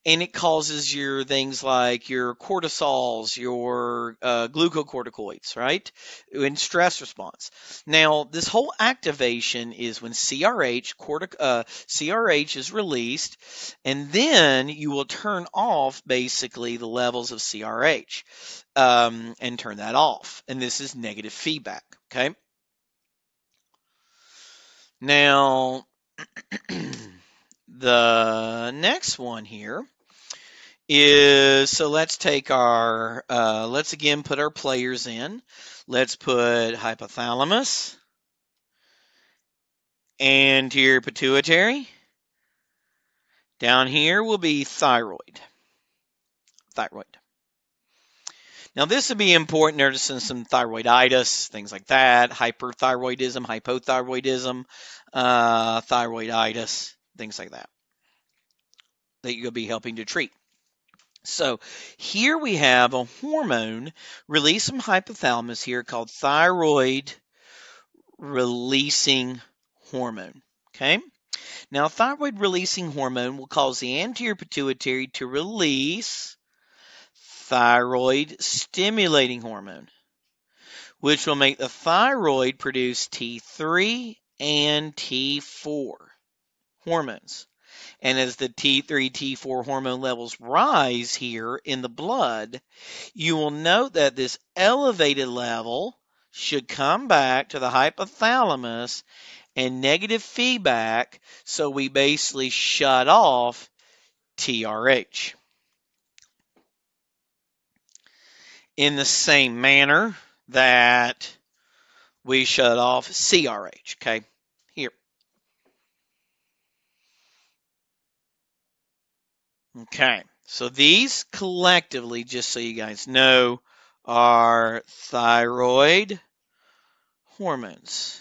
and it causes your things like your cortisols, your glucocorticoids, right, in stress response. Now, this whole activation is when CRH is released, and then you will turn off basically the levels of CRH and turn that off. And this is negative feedback, okay? Now, the next one here is, so let's take our, let's again put our players in. Let's put hypothalamus, anterior pituitary. Down here will be thyroid. Now, this would be important. Noticing some thyroiditis, things like that, hyperthyroidism, hypothyroidism, thyroiditis, things like that, that you'll be helping to treat. So here we have a hormone released from hypothalamus here called thyroid-releasing hormone, okay? Now, thyroid-releasing hormone will cause the anterior pituitary to release thyroid-stimulating hormone, which will make the thyroid produce T3 and T4 hormones. And as the T3, T4 hormone levels rise here in the blood, you will note that this elevated level should come back to the hypothalamus and negative feedback, so we basically shut off TRH. In the same manner that we shut off CRH, okay, here. Okay, so these collectively, just so you guys know, are thyroid hormones.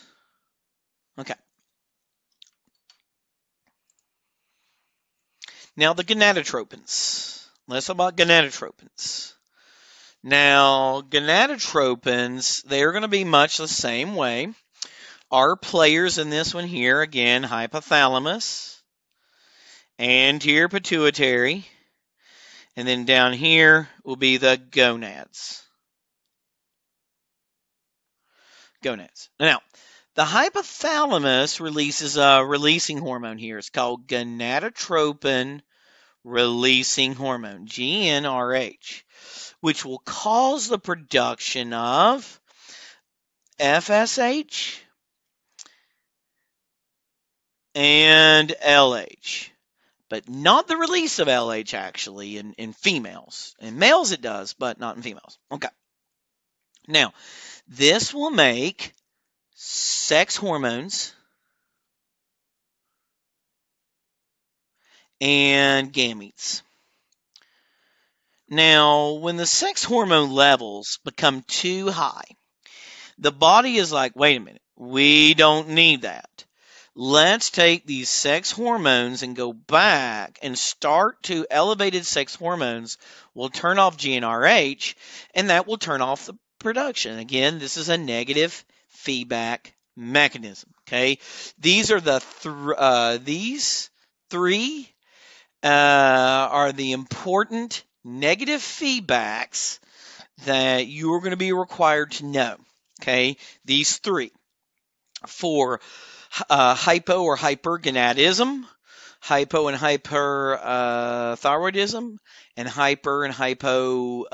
Okay. Now the gonadotropins. Let's talk about gonadotropins. Now, gonadotropins, they're going to be much the same way. Our players in this one here, again, hypothalamus, anterior pituitary, and then down here will be the gonads. Now, the hypothalamus releases a releasing hormone here. It's called gonadotropin releasing hormone, GnRH, which will cause the production of FSH and LH, but not the release of LH actually in females. In males it does, but not in females. Okay. Now, this will make sex hormones and gametes. Now, when the sex hormone levels become too high, the body is like, wait a minute, we don't need that. Let's take these sex hormones and go back and start to elevated sex hormones. We'll turn off GnRH, and that will turn off the production. Again, this is a negative feedback mechanism. Okay, these are the these three are the important negative feedbacks that you are going to be required to know. Okay, these three for hypo or hypergonadism, hypo and hyperthyroidism, and hyper and hypo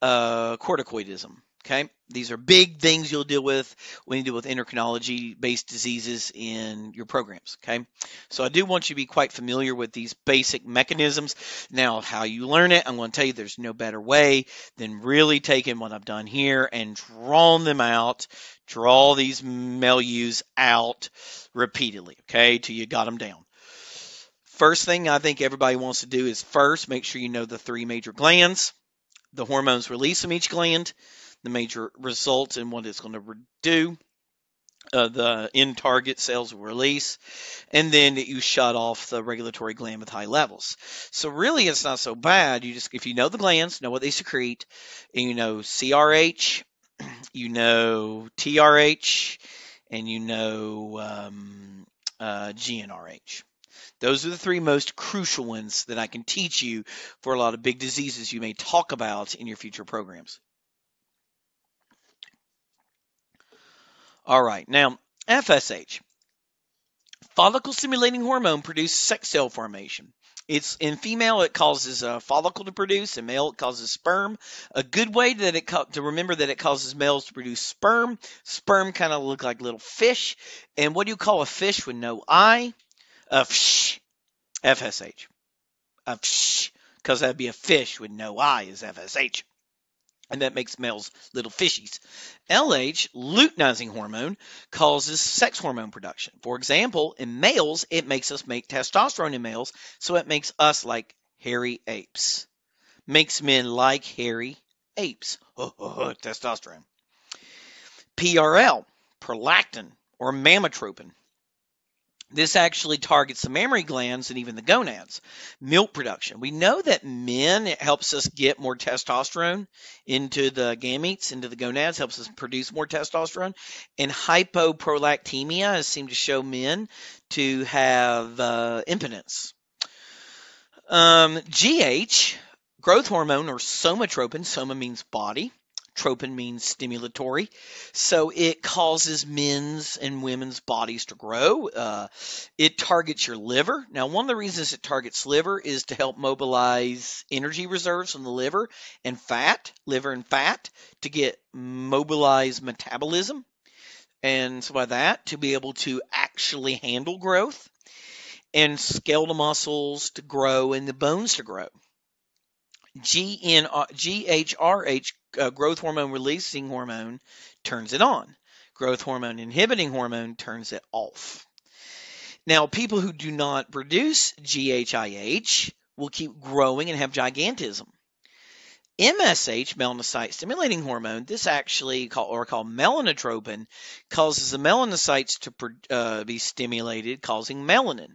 corticoidism. Okay, these are big things you'll deal with when you deal with endocrinology-based diseases in your programs. Okay, so I do want you to be quite familiar with these basic mechanisms. Now, how you learn it, I'm going to tell you there's no better way than really taking what I've done here and drawing them out, draw these menus out repeatedly, okay, till you got them down. First thing I think everybody wants to do is first make sure you know the three major glands, the hormones released from each gland, the major results and what it's going to do, the end target cells release, and then you shut off the regulatory gland with high levels. So really it's not so bad. You just, if you know the glands, know what they secrete, and you know CRH, you know TRH, and you know GnRH. Those are the three most crucial ones that I can teach you for a lot of big diseases you may talk about in your future programs. All right, now FSH, follicle-stimulating hormone, produces sex cell formation. It's in female, it causes a follicle to produce, in male, it causes sperm. A good way that to remember that it causes males to produce sperm. Sperm kind of look like little fish. And what do you call a fish with no eye? A fish, FSH. A fish, because that'd be a fish with no eye is FSH. And that makes males little fishies. LH, luteinizing hormone, causes sex hormone production. For example, in males, it makes us make testosterone in males, so it makes us like hairy apes. Makes men like hairy apes. Testosterone. PRL, prolactin, or mammotropin. This actually targets the mammary glands and even the gonads. Milk production. We know that men, it helps us get more testosterone into the gametes, into the gonads, helps us produce more testosterone. And hypoprolactinemia has seemed to show men to have impotence. GH, growth hormone or somatropin. Soma means body. Tropin means stimulatory, so it causes men's and women's bodies to grow. It targets your liver. Now, one of the reasons it targets liver is to help mobilize energy reserves from the liver and fat, to get mobilized metabolism, and so by that, to be able to actually handle growth, and skeletal muscles to grow and the bones to grow. GHRH, growth hormone releasing hormone, turns it on. Growth hormone inhibiting hormone turns it off. Now, people who do not produce GHIH will keep growing and have gigantism. MSH, melanocyte stimulating hormone, this actually, called melanotropin, causes the melanocytes to be stimulated, causing melanin.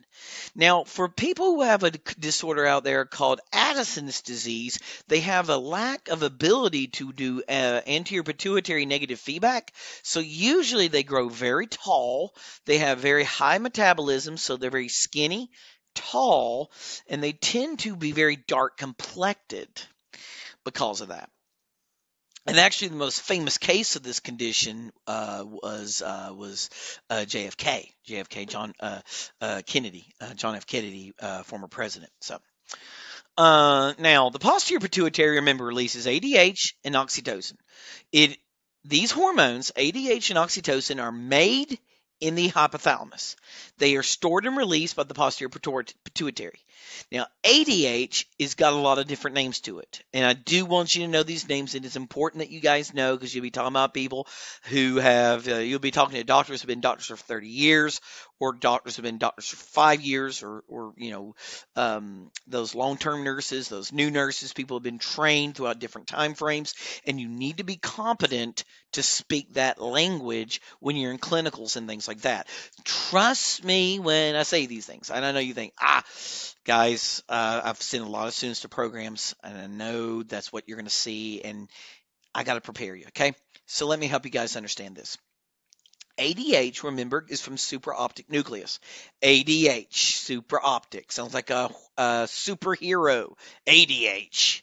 Now, for people who have a disorder out there called Addison's disease, they have a lack of ability to do anterior pituitary negative feedback. So usually they grow very tall, they have very high metabolism, so they're very skinny, tall, and they tend to be very dark complected because of that. And actually the most famous case of this condition was JFK, John F. Kennedy, former president. So now the posterior pituitary, remember, releases ADH and oxytocin. These hormones, ADH and oxytocin, are made in the hypothalamus. They are stored and released by the posterior pituitary. Now, ADH has got a lot of different names to it, and I do want you to know these names. It is important that you guys know, because you'll be talking about people who have you'll be talking to doctors who've been doctors for 30 years, or doctors who've been doctors for 5 years, or you know, those long-term nurses, those new nurses. People have been trained throughout different time frames, and you need to be competent to speak that language when you're in clinicals and things like that. Trust me when I say these things. And I know you think, guys, I've sent a lot of students to programs, and I know that's what you're going to see, and I got to prepare you, okay? So let me help you guys understand this. ADH, remember, is from supraoptic nucleus. ADH, supraoptic, sounds like a superhero, ADH.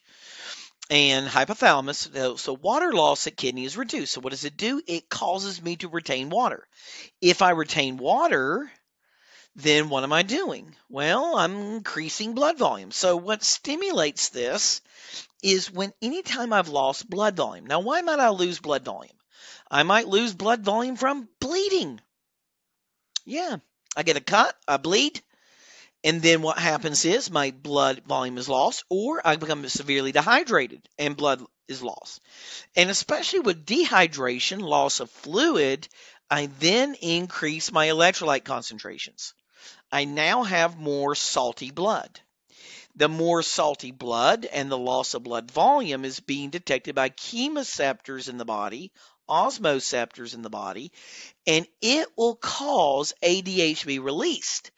And hypothalamus, so water loss at kidney is reduced. So what does it do? It causes me to retain water. If I retain water, then what am I doing? Well, I'm increasing blood volume. So what stimulates this is when anytime I've lost blood volume. Now, why might I lose blood volume? I might lose blood volume from bleeding. Yeah, I get a cut, I bleed, and then what happens is my blood volume is lost, or I become severely dehydrated and blood is lost. And especially with dehydration, loss of fluid, I then increase my electrolyte concentrations. I now have more salty blood. The more salty blood and the loss of blood volume is being detected by chemoreceptors in the body, osmoceptors in the body, and it will cause ADH to be released.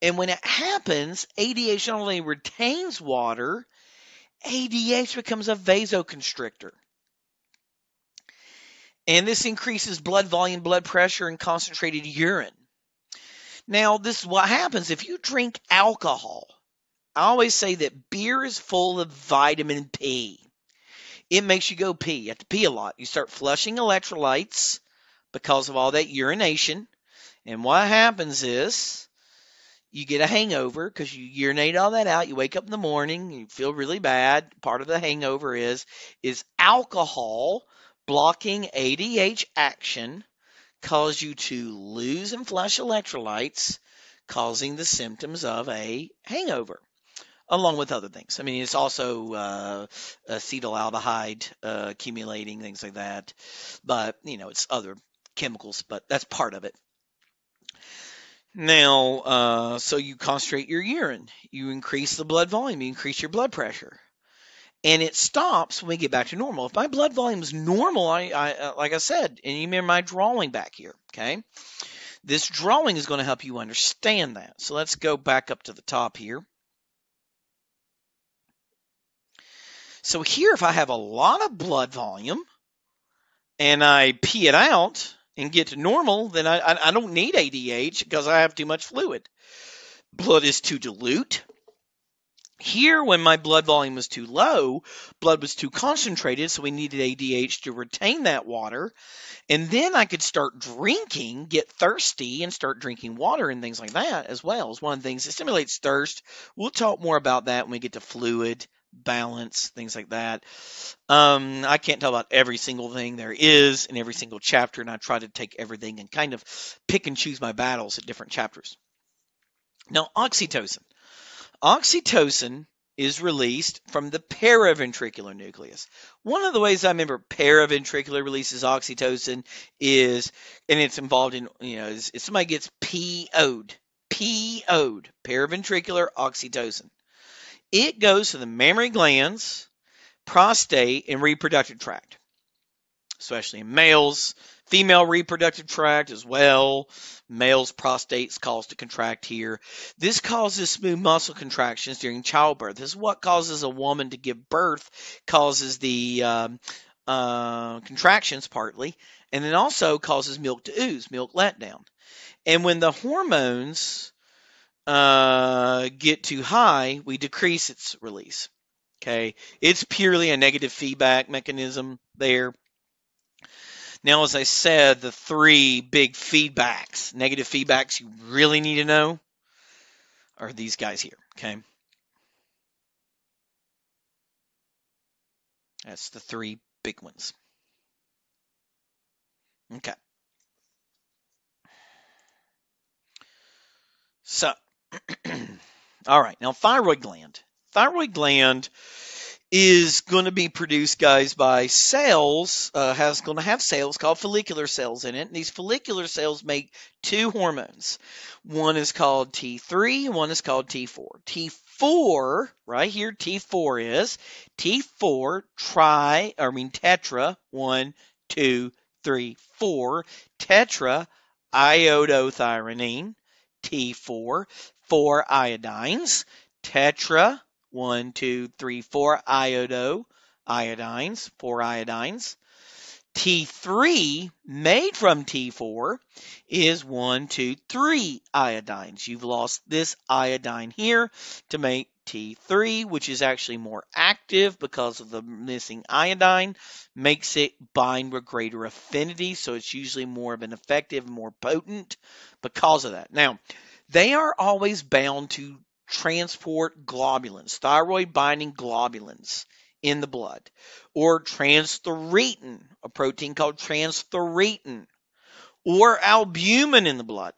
And when it happens, ADH not only retains water, ADH becomes a vasoconstrictor. And this increases blood volume, blood pressure, and concentrated urine. Now, this is what happens if you drink alcohol. I always say that beer is full of vitamin P. It makes you go pee. You have to pee a lot. You start flushing electrolytes because of all that urination. And what happens is you get a hangover because you urinate all that out. You wake up in the morning. You feel really bad. Part of the hangover is alcohol blocking ADH action cause you to lose and flush electrolytes, causing the symptoms of a hangover, along with other things. I mean, it's also acetaldehyde accumulating, things like that. But, you know, it's other chemicals, but that's part of it. Now, so you concentrate your urine. You increase the blood volume. You increase your blood pressure. And it stops when we get back to normal. If my blood volume is normal, I like I said, and you remember my drawing back here, okay? This drawing is going to help you understand that. So let's go back up to the top here. So here, if I have a lot of blood volume and I pee it out and get to normal, then I don't need ADH because I have too much fluid. Blood is too dilute. Here, when my blood volume was too low, blood was too concentrated, so we needed ADH to retain that water. And then I could start drinking, get thirsty, and start drinking water and things like that as well. It's one of the things that stimulates thirst. We'll talk more about that when we get to fluid balance, things like that. I can't tell about every single thing there is in every single chapter, and I try to take everything and kind of pick and choose my battles at different chapters. Now, oxytocin. Oxytocin is released from the paraventricular nucleus. One of the ways I remember paraventricular releases oxytocin is, and it's involved in, you know, if somebody gets PO'd, PO'd, paraventricular oxytocin. It goes to the mammary glands, prostate, and reproductive tract, especially in males. Female reproductive tract as well. Males' prostates cause to contract here. This causes smooth muscle contractions during childbirth. This is what causes a woman to give birth, causes the contractions partly, and then also causes milk to ooze, milk letdown. And when the hormones get too high, we decrease its release. Okay, it's purely a negative feedback mechanism there. Now, as I said, the three big feedbacks, negative feedbacks you really need to know are these guys here, okay? That's the three big ones. Okay. So, all right, now thyroid gland. Thyroid gland is going to be produced, guys, by cells, has going to have cells called follicular cells in it. And these follicular cells make two hormones. One is called T3, one is called T4. T4, right here, T4 is T4 tetra 1, 2, 3, 4 tetra iodothyronine T4, 4 iodines, tetra 1, 2, 3, 4 iodines, T3 made from T4 is 1, 2, 3 iodines. You've lost this iodine here to make T3, which is actually more active because of the missing iodine, makes it bind with greater affinity. So it's usually more of an effective, more potent because of that. Now, they are always bound to transport globulins, thyroid binding globulins in the blood, or transthyretin, a protein called transthyretin, or albumin in the blood.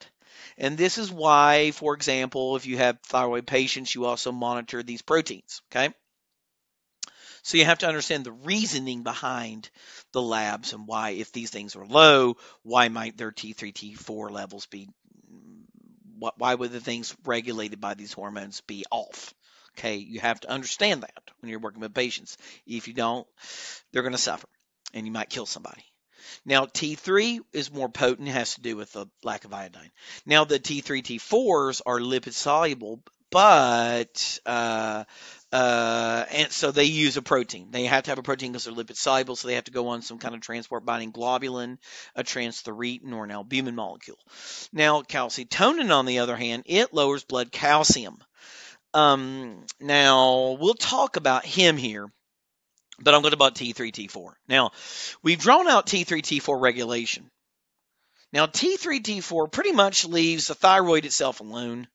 And this is why, for example, if you have thyroid patients, you also monitor these proteins, okay? So you have to understand the reasoning behind the labs and why, if these things are low, why might their T3, T4 levels be, why would the things regulated by these hormones be off? Okay, you have to understand that when you're working with patients. If you don't, they're going to suffer and you might kill somebody. Now, T3 is more potent. It has to do with the lack of iodine. Now, the T3, T4s are lipid-soluble, but and so they use a protein. They have to have a protein because they're lipid-soluble, so they have to go on some kind of transport-binding globulin, a transthyretin, or an albumin molecule. Now, calcitonin, on the other hand, it lowers blood calcium. Now, we'll talk about him here. But I'm going to talk about T3, T4. Now, we've drawn out T3, T4 regulation. Now, T3, T4 pretty much leaves the thyroid itself alone.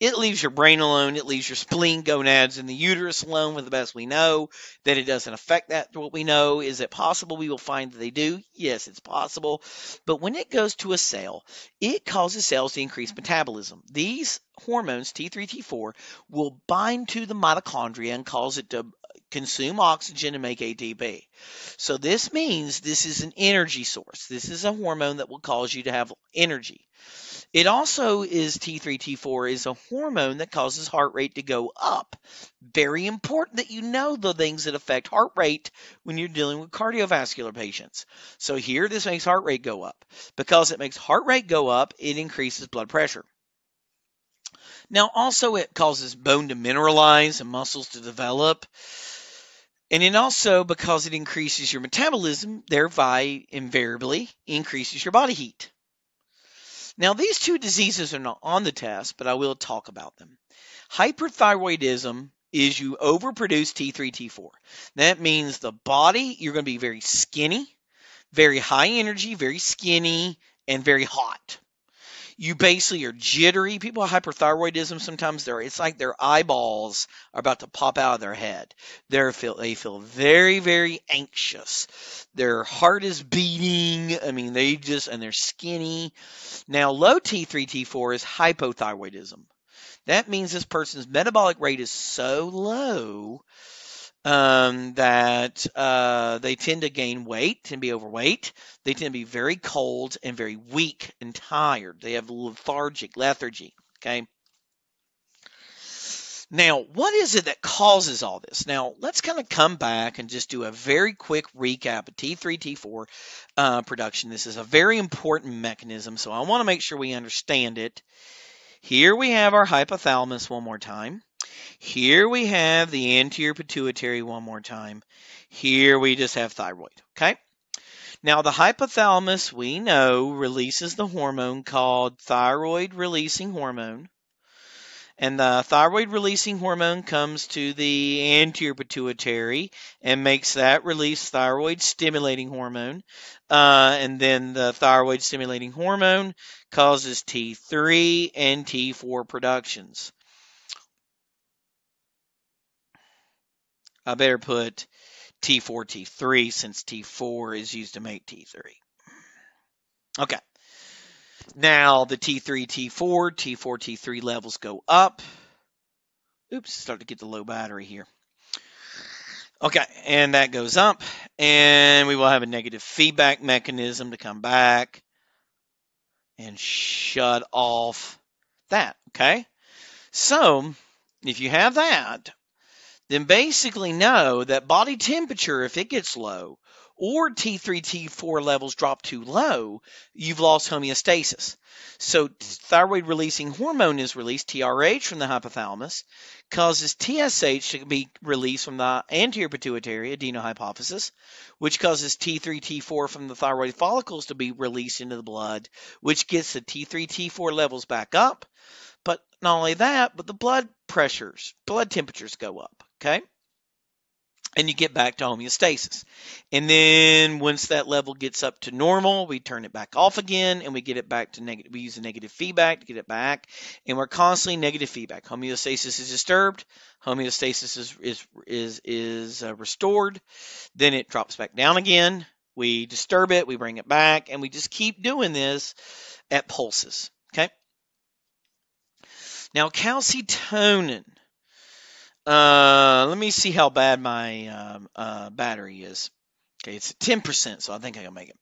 It leaves your brain alone. It leaves your spleen, gonads, and the uterus alone with the best we know. That it doesn't affect that, what we know. Is it possible we will find that they do? Yes, it's possible. But when it goes to a cell, it causes cells to increase metabolism. These hormones, T3, T4, will bind to the mitochondria and cause it to consume oxygen and make ATP. So this means this is an energy source. This is a hormone that will cause you to have energy. It also is T3, T4 is a hormone that causes heart rate to go up. Very important that you know the things that affect heart rate when you're dealing with cardiovascular patients. So here this makes heart rate go up. Because it makes heart rate go up, it increases blood pressure. Now, also it causes bone to mineralize and muscles to develop. And it also, because it increases your metabolism, thereby invariably increases your body heat. Now, these two diseases are not on the test, but I will talk about them. Hyperthyroidism is you overproduce T3, T4. That means the body, you're going to be very skinny, very high energy, very skinny, and very hot. You basically are jittery. People with hyperthyroidism, sometimes it's like their eyeballs are about to pop out of their head. They feel very, very anxious. Their heart is beating. I mean, and they're skinny. Now, low T3, T4 is hypothyroidism. That means this person's metabolic rate is so low that they tend to gain weight and be overweight. They tend to be very cold and very weak and tired. They have lethargy, okay? Now, what is it that causes all this? Now, let's kind of come back and just do a very quick recap of T3, T4 production. This is a very important mechanism, so I want to make sure we understand it. Here we have our hypothalamus one more time. Here we have the anterior pituitary one more time. Here we just have thyroid, okay? Now, the hypothalamus, we know, releases the hormone called thyroid-releasing hormone. And the thyroid-releasing hormone comes to the anterior pituitary and makes that release thyroid-stimulating hormone. And then the thyroid-stimulating hormone causes T3 and T4 productions. I better put T4, T3 since T4 is used to make T3. Okay. Now the T3, T4, T3 levels go up. Oops, start to get the low battery here. Okay, and that goes up. And we will have a negative feedback mechanism to come back and shut off that, okay? So if you have that, then basically know that body temperature, if it gets low, or T3, T4 levels drop too low, you've lost homeostasis. So thyroid-releasing hormone is released, TRH, from the hypothalamus, causes TSH to be released from the anterior pituitary adenohypophysis, which causes T3, T4 from the thyroid follicles to be released into the blood, which gets the T3, T4 levels back up. But not only that, but the blood pressures, blood temperatures go up, okay? And you get back to homeostasis. And then once that level gets up to normal, we turn it back off again and we get it back to negative. We use a negative feedback to get it back. And we're constantly negative feedback. Homeostasis is disturbed. Homeostasis is restored. Then it drops back down again. We disturb it. We bring it back. And we just keep doing this at pulses. Okay. Now, calcitonin. Let me see how bad my battery is. Okay, it's at 10%, so I think I can make it.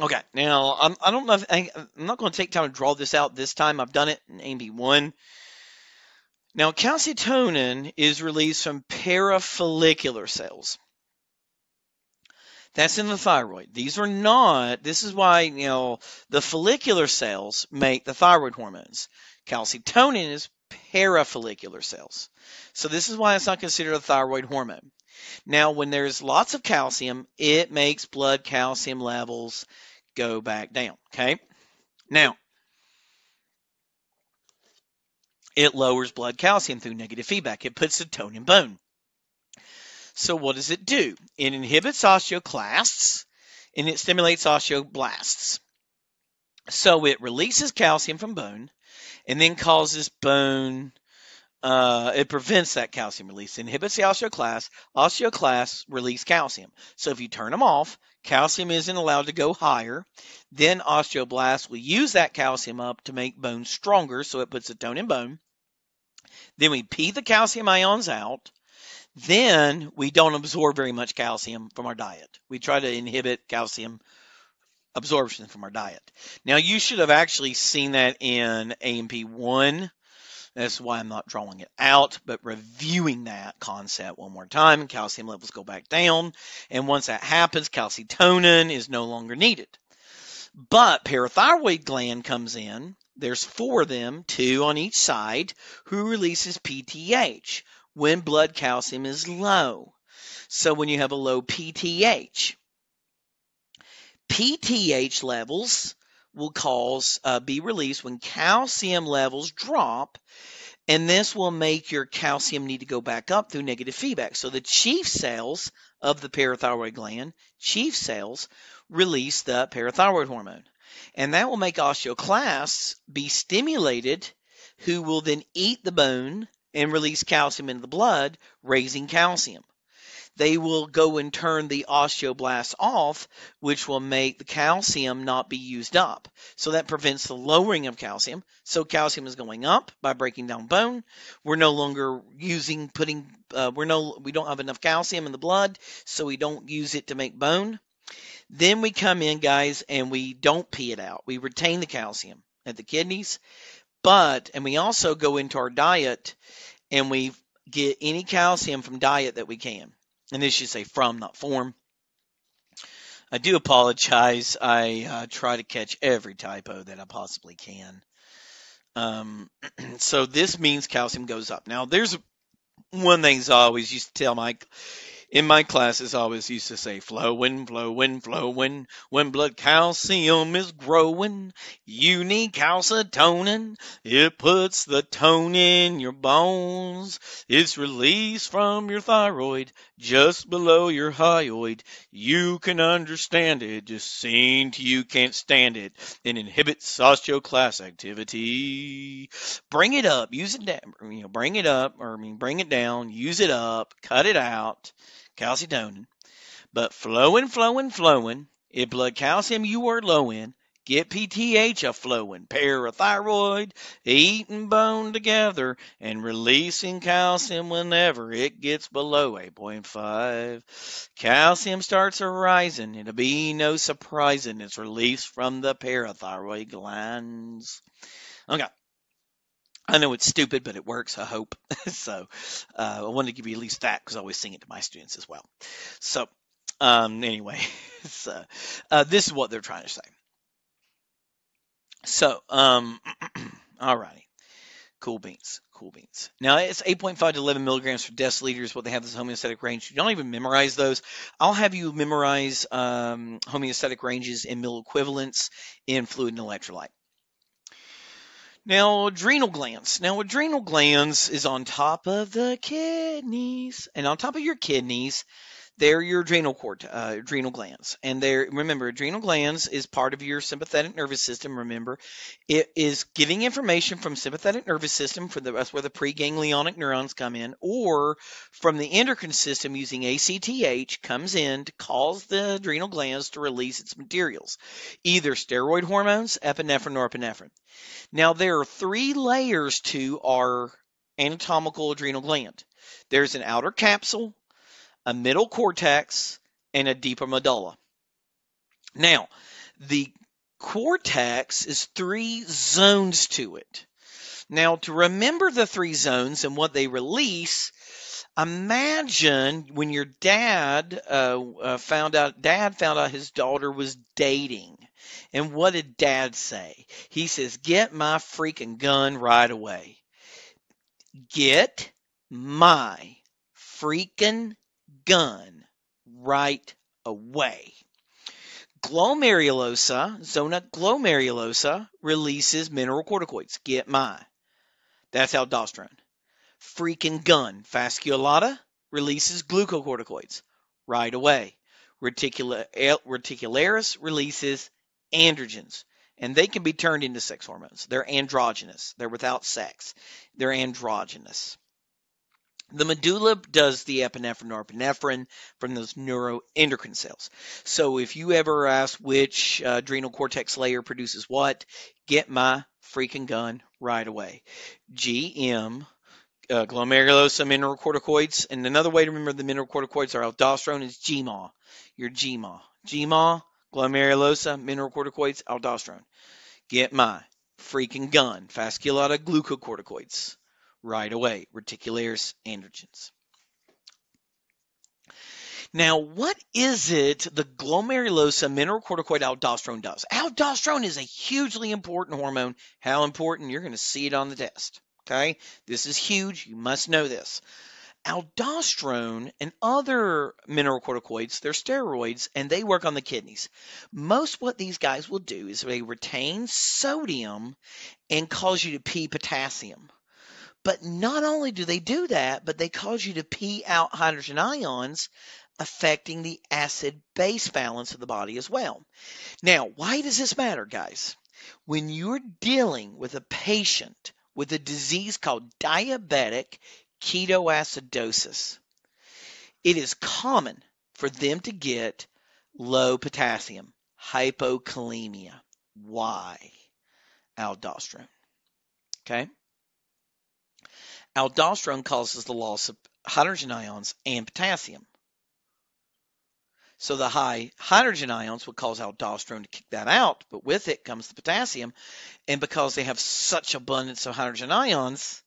Okay, now I don't know. I'm not going to take time to draw this out this time. I've done it in AMP1. Now, calcitonin is released from parafollicular cells. That's in the thyroid. These are not. This is why, you know, the follicular cells make the thyroid hormones. Calcitonin is parafollicular cells. So this is why it's not considered a thyroid hormone. Now, when there's lots of calcium, it makes blood calcium levels go back down, okay? Now, it lowers blood calcium through negative feedback. It puts the tone in bone. So what does it do? It inhibits osteoclasts, and it stimulates osteoblasts. So it releases calcium from bone, and then causes bone, it prevents that calcium release, inhibits the osteoclast, osteoclasts release calcium. So if you turn them off, calcium isn't allowed to go higher, then osteoblasts will use that calcium up to make bone stronger, so it puts a tone in bone. Then we pee the calcium ions out, then we don't absorb very much calcium from our diet. We try to inhibit calcium absorption from our diet. Now, you should have actually seen that in AMP1. That's why I'm not drawing it out, but reviewing that concept one more time. Calcium levels go back down, and once that happens, calcitonin is no longer needed. But parathyroid gland comes in. There's four of them, two on each side, who releases PTH when blood calcium is low. So when you have a low PTH, PTH levels will cause be released when calcium levels drop, and this will make your calcium need to go back up through negative feedback. So the chief cells of the parathyroid gland, chief cells, release the parathyroid hormone, and that will make osteoclasts be stimulated, who will then eat the bone and release calcium into the blood, raising calcium. They will go and turn the osteoblasts off, which will make the calcium not be used up. So that prevents the lowering of calcium. So calcium is going up by breaking down bone. We're no longer using, we don't have enough calcium in the blood, so we don't use it to make bone. Then we come in, guys, and we don't pee it out. We retain the calcium at the kidneys, and we also go into our diet and we get any calcium from diet that we can. And this should say from, not form. I do apologize. I try to catch every typo that I possibly can. So this means calcium goes up. Now, there's one thing I always used to tell in my classes, I always used to say, flowing, flowing, flowing. When blood calcium is growing, you need calcitonin. It puts the tone in your bones. It's released from your thyroid, just below your hyoid. You can understand it, just seeing to you can't stand it. It inhibits osteoclast activity. Bring it up, use it down, bring it up, bring it down, use it up, cut it out. Calcitonin, but flowing, flowing, flowing. If blood calcium you are low in, get PTH a flowing. Parathyroid, eating bone together and releasing calcium whenever it gets below 8.5. Calcium starts arising. It'll be no surprising. It's released from the parathyroid glands. Okay. I know it's stupid, but it works, I hope. So I wanted to give you at least that because I always sing it to my students as well. So Anyway, this is what they're trying to say. So, all righty. Cool beans, cool beans. Now, it's 8.5 to 11 milligrams per deciliter is what they have this homeostatic range. You don't even memorize those. I'll have you memorize homeostatic ranges in mill equivalents in fluid and electrolyte. Now, adrenal glands. Now, adrenal glands is on top of the kidneys. And on top of your kidneys, they're your adrenal cord, adrenal glands. And they're, remember, adrenal glands is part of your sympathetic nervous system. Remember, it is getting information from sympathetic nervous system, that's where the preganglionic neurons come in, or from the endocrine system using ACTH comes in to cause the adrenal glands to release its materials, either steroid hormones, epinephrine, or norepinephrine. Now, there are three layers to our anatomical adrenal gland. There's an outer capsule, a middle cortex, and a deeper medulla. Now, the cortex is three zones to it. Now, to remember the three zones and what they release, imagine when your dad found out his daughter was dating. And what did dad say? He says, "Get my freaking gun right away. Get my freaking gun right away." Glomerulosa, zona glomerulosa, releases mineralocorticoids. Get my. That's aldosterone. Freaking gun. Fasciculata releases glucocorticoids right away. Reticularis releases androgens. And they can be turned into sex hormones. They're androgynous. They're without sex. They're androgynous. The medulla does the epinephrine or norepinephrine from those neuroendocrine cells. So if you ever ask which adrenal cortex layer produces what, get my freaking gun right away. GM, glomerulosa, mineralocorticoids. And another way to remember the mineralocorticoids are aldosterone is GMAW, your GMAW. GMAW, glomerulosa, mineralocorticoids, aldosterone. Get my freaking gun, fasciculata, glucocorticoids. Right away, reticularis, androgens. Now, what is it the glomerulosa mineralocorticoid aldosterone does? Aldosterone is a hugely important hormone. How important? You're going to see it on the test. Okay? This is huge. You must know this. Aldosterone and other mineralocorticoids, they're steroids, and they work on the kidneys. Most what these guys will do is they retain sodium and cause you to pee potassium. But not only do they do that, but they cause you to pee out hydrogen ions, affecting the acid-base balance of the body as well. Now, why does this matter, guys? When you're dealing with a patient with a disease called diabetic ketoacidosis, it is common for them to get low potassium, hypokalemia. Why? Aldosterone. Okay? Aldosterone causes the loss of hydrogen ions and potassium. So the high hydrogen ions will cause aldosterone to kick that out, but with it comes the potassium. And because they have such abundance of hydrogen ions,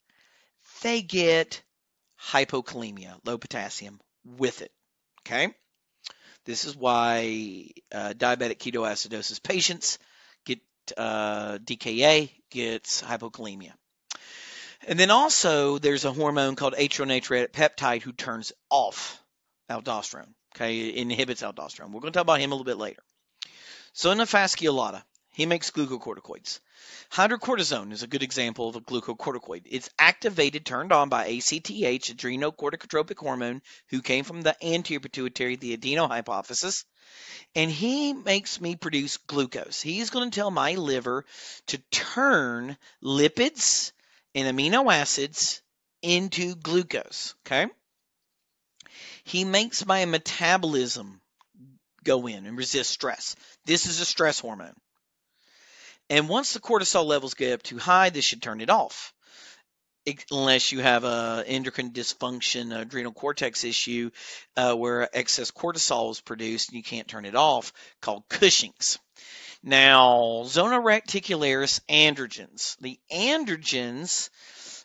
they get hypokalemia, low potassium, with it. Okay? This is why diabetic ketoacidosis patients get DKA, gets hypokalemia. And then also there's a hormone called atrionatriatic peptide who turns off aldosterone. Okay, it inhibits aldosterone. We're going to talk about him a little bit later. So in the fasciculata, he makes glucocorticoids. Hydrocortisone is a good example of a glucocorticoid. It's activated, turned on by ACTH, adrenocorticotropic hormone, who came from the anterior pituitary, the adenohypothesis. And he makes me produce glucose. He's going to tell my liver to turn lipids and amino acids into glucose, okay? He makes my metabolism go in and resist stress. This is a stress hormone. And once the cortisol levels get up too high, this should turn it off. Unless you have an endocrine dysfunction, adrenal cortex issue, where excess cortisol is produced and you can't turn it off, called Cushing's. Now, zona reticularis androgens. The androgens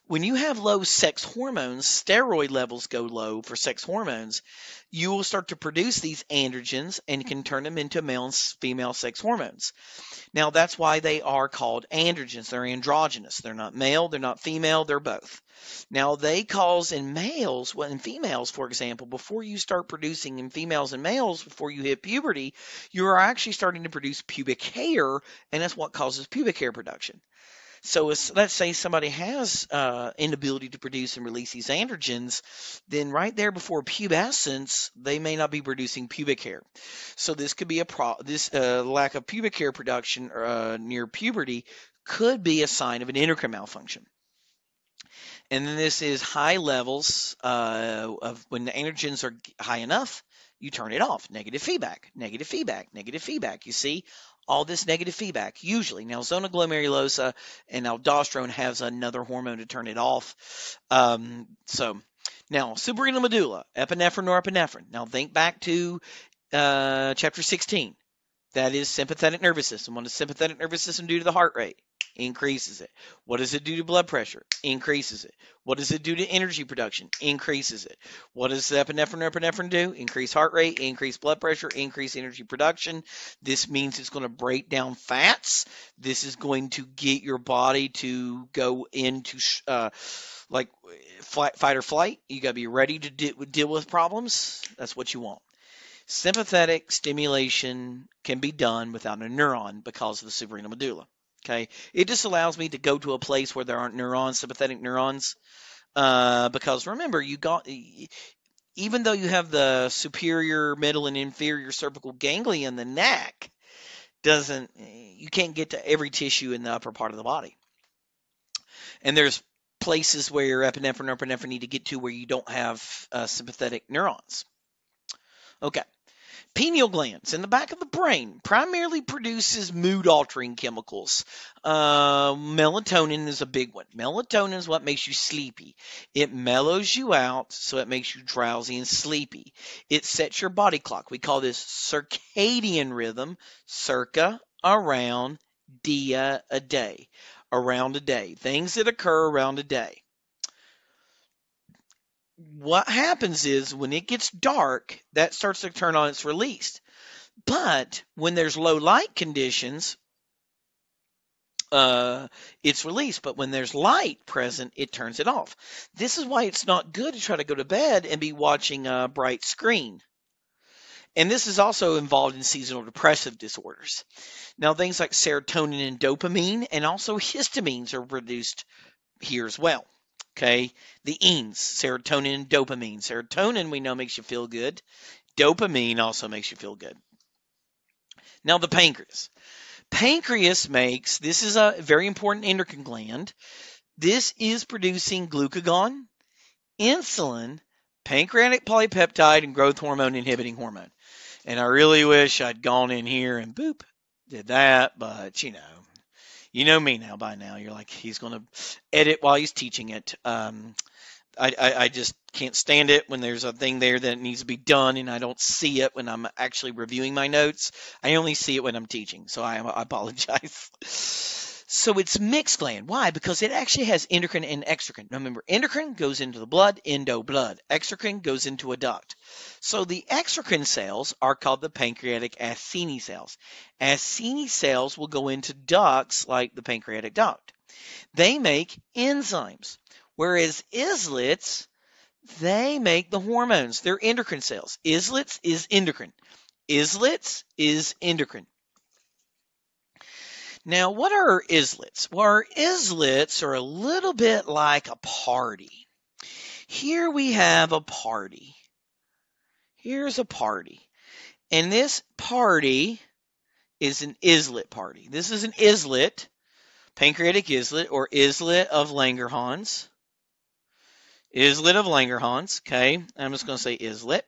When you have low sex hormones, steroid levels go low for sex hormones, you will start to produce these androgens and can turn them into male and female sex hormones. Now, that's why they are called androgens. They're androgynous. They're not male. They're not female. They're both. Now, they cause in males, well, in females, for example, before you start producing in females and males, before you hit puberty, you are actually starting to produce pubic hair, and that's what causes pubic hair production. So let's say somebody has inability to produce and release these androgens, then right there before pubescence, they may not be producing pubic hair. So this could be a lack of pubic hair production near puberty could be a sign of an endocrine malfunction. And then this is high levels of when the androgens are high enough, you turn it off. Negative feedback, negative feedback, negative feedback. You see? All this negative feedback, usually. Now, zona glomerulosa and aldosterone has another hormone to turn it off. Now, suprarenal medulla, epinephrine, norepinephrine. Now, think back to chapter 16. That is sympathetic nervous system. What does sympathetic nervous system do to the heart rate? Increases it. What does it do to blood pressure? Increases it. What does it do to energy production? Increases it. What does the epinephrine do? Increase heart rate, increase blood pressure, increase energy production. This means it's going to break down fats. This is going to get your body to go into like fight or flight. You got to be ready to deal with problems. That's what you want. Sympathetic stimulation can be done without a neuron because of the suprarenal medulla. Okay, it just allows me to go to a place where there aren't neurons, sympathetic neurons, because remember, even though you have the superior, middle, and inferior cervical ganglia in the neck, you can't get to every tissue in the upper part of the body. And there's places where epinephrine and norepinephrine need to get to where you don't have sympathetic neurons. Okay. Pineal glands in the back of the brain primarily produces mood-altering chemicals. Melatonin is a big one. Melatonin is what makes you sleepy. It mellows you out, so it makes you drowsy and sleepy. It sets your body clock. We call this circadian rhythm, circa, around, dia, a day. Around a day. Things that occur around a day. What happens is when it gets dark, that starts to turn on its release. But when there's low light conditions, it's released. But when there's light present, it turns it off. This is why it's not good to try to go to bed and be watching a bright screen. And this is also involved in seasonal depressive disorders. Now, things like serotonin and dopamine and also histamines are produced here as well. Okay, the enes, serotonin and dopamine. Serotonin, we know, makes you feel good. Dopamine also makes you feel good. Now, the pancreas. Pancreas makes, this is a very important endocrine gland. This is producing glucagon, insulin, pancreatic polypeptide, and growth hormone inhibiting hormone. And I really wish I'd gone in here and boop, did that, but you know me now by now. You're like, he's going to edit while he's teaching it. I just can't stand it when there's a thing there that needs to be done and I don't see it when I'm actually reviewing my notes. I only see it when I'm teaching, so I apologize. So it's mixed gland. Why? Because it actually has endocrine and exocrine. Now remember, endocrine goes into the blood, endo blood. Exocrine goes into a duct. So the exocrine cells are called the pancreatic acini cells. Acini cells will go into ducts like the pancreatic duct. They make enzymes, whereas islets, they make the hormones. They're endocrine cells. Islets is endocrine. Islets is endocrine. Now, what are islets? Well, our islets are a little bit like a party. Here we have a party. Here's a party. And this party is an islet party. This is an islet, pancreatic islet, or islet of Langerhans. Islet of Langerhans, okay? I'm just going to say islet.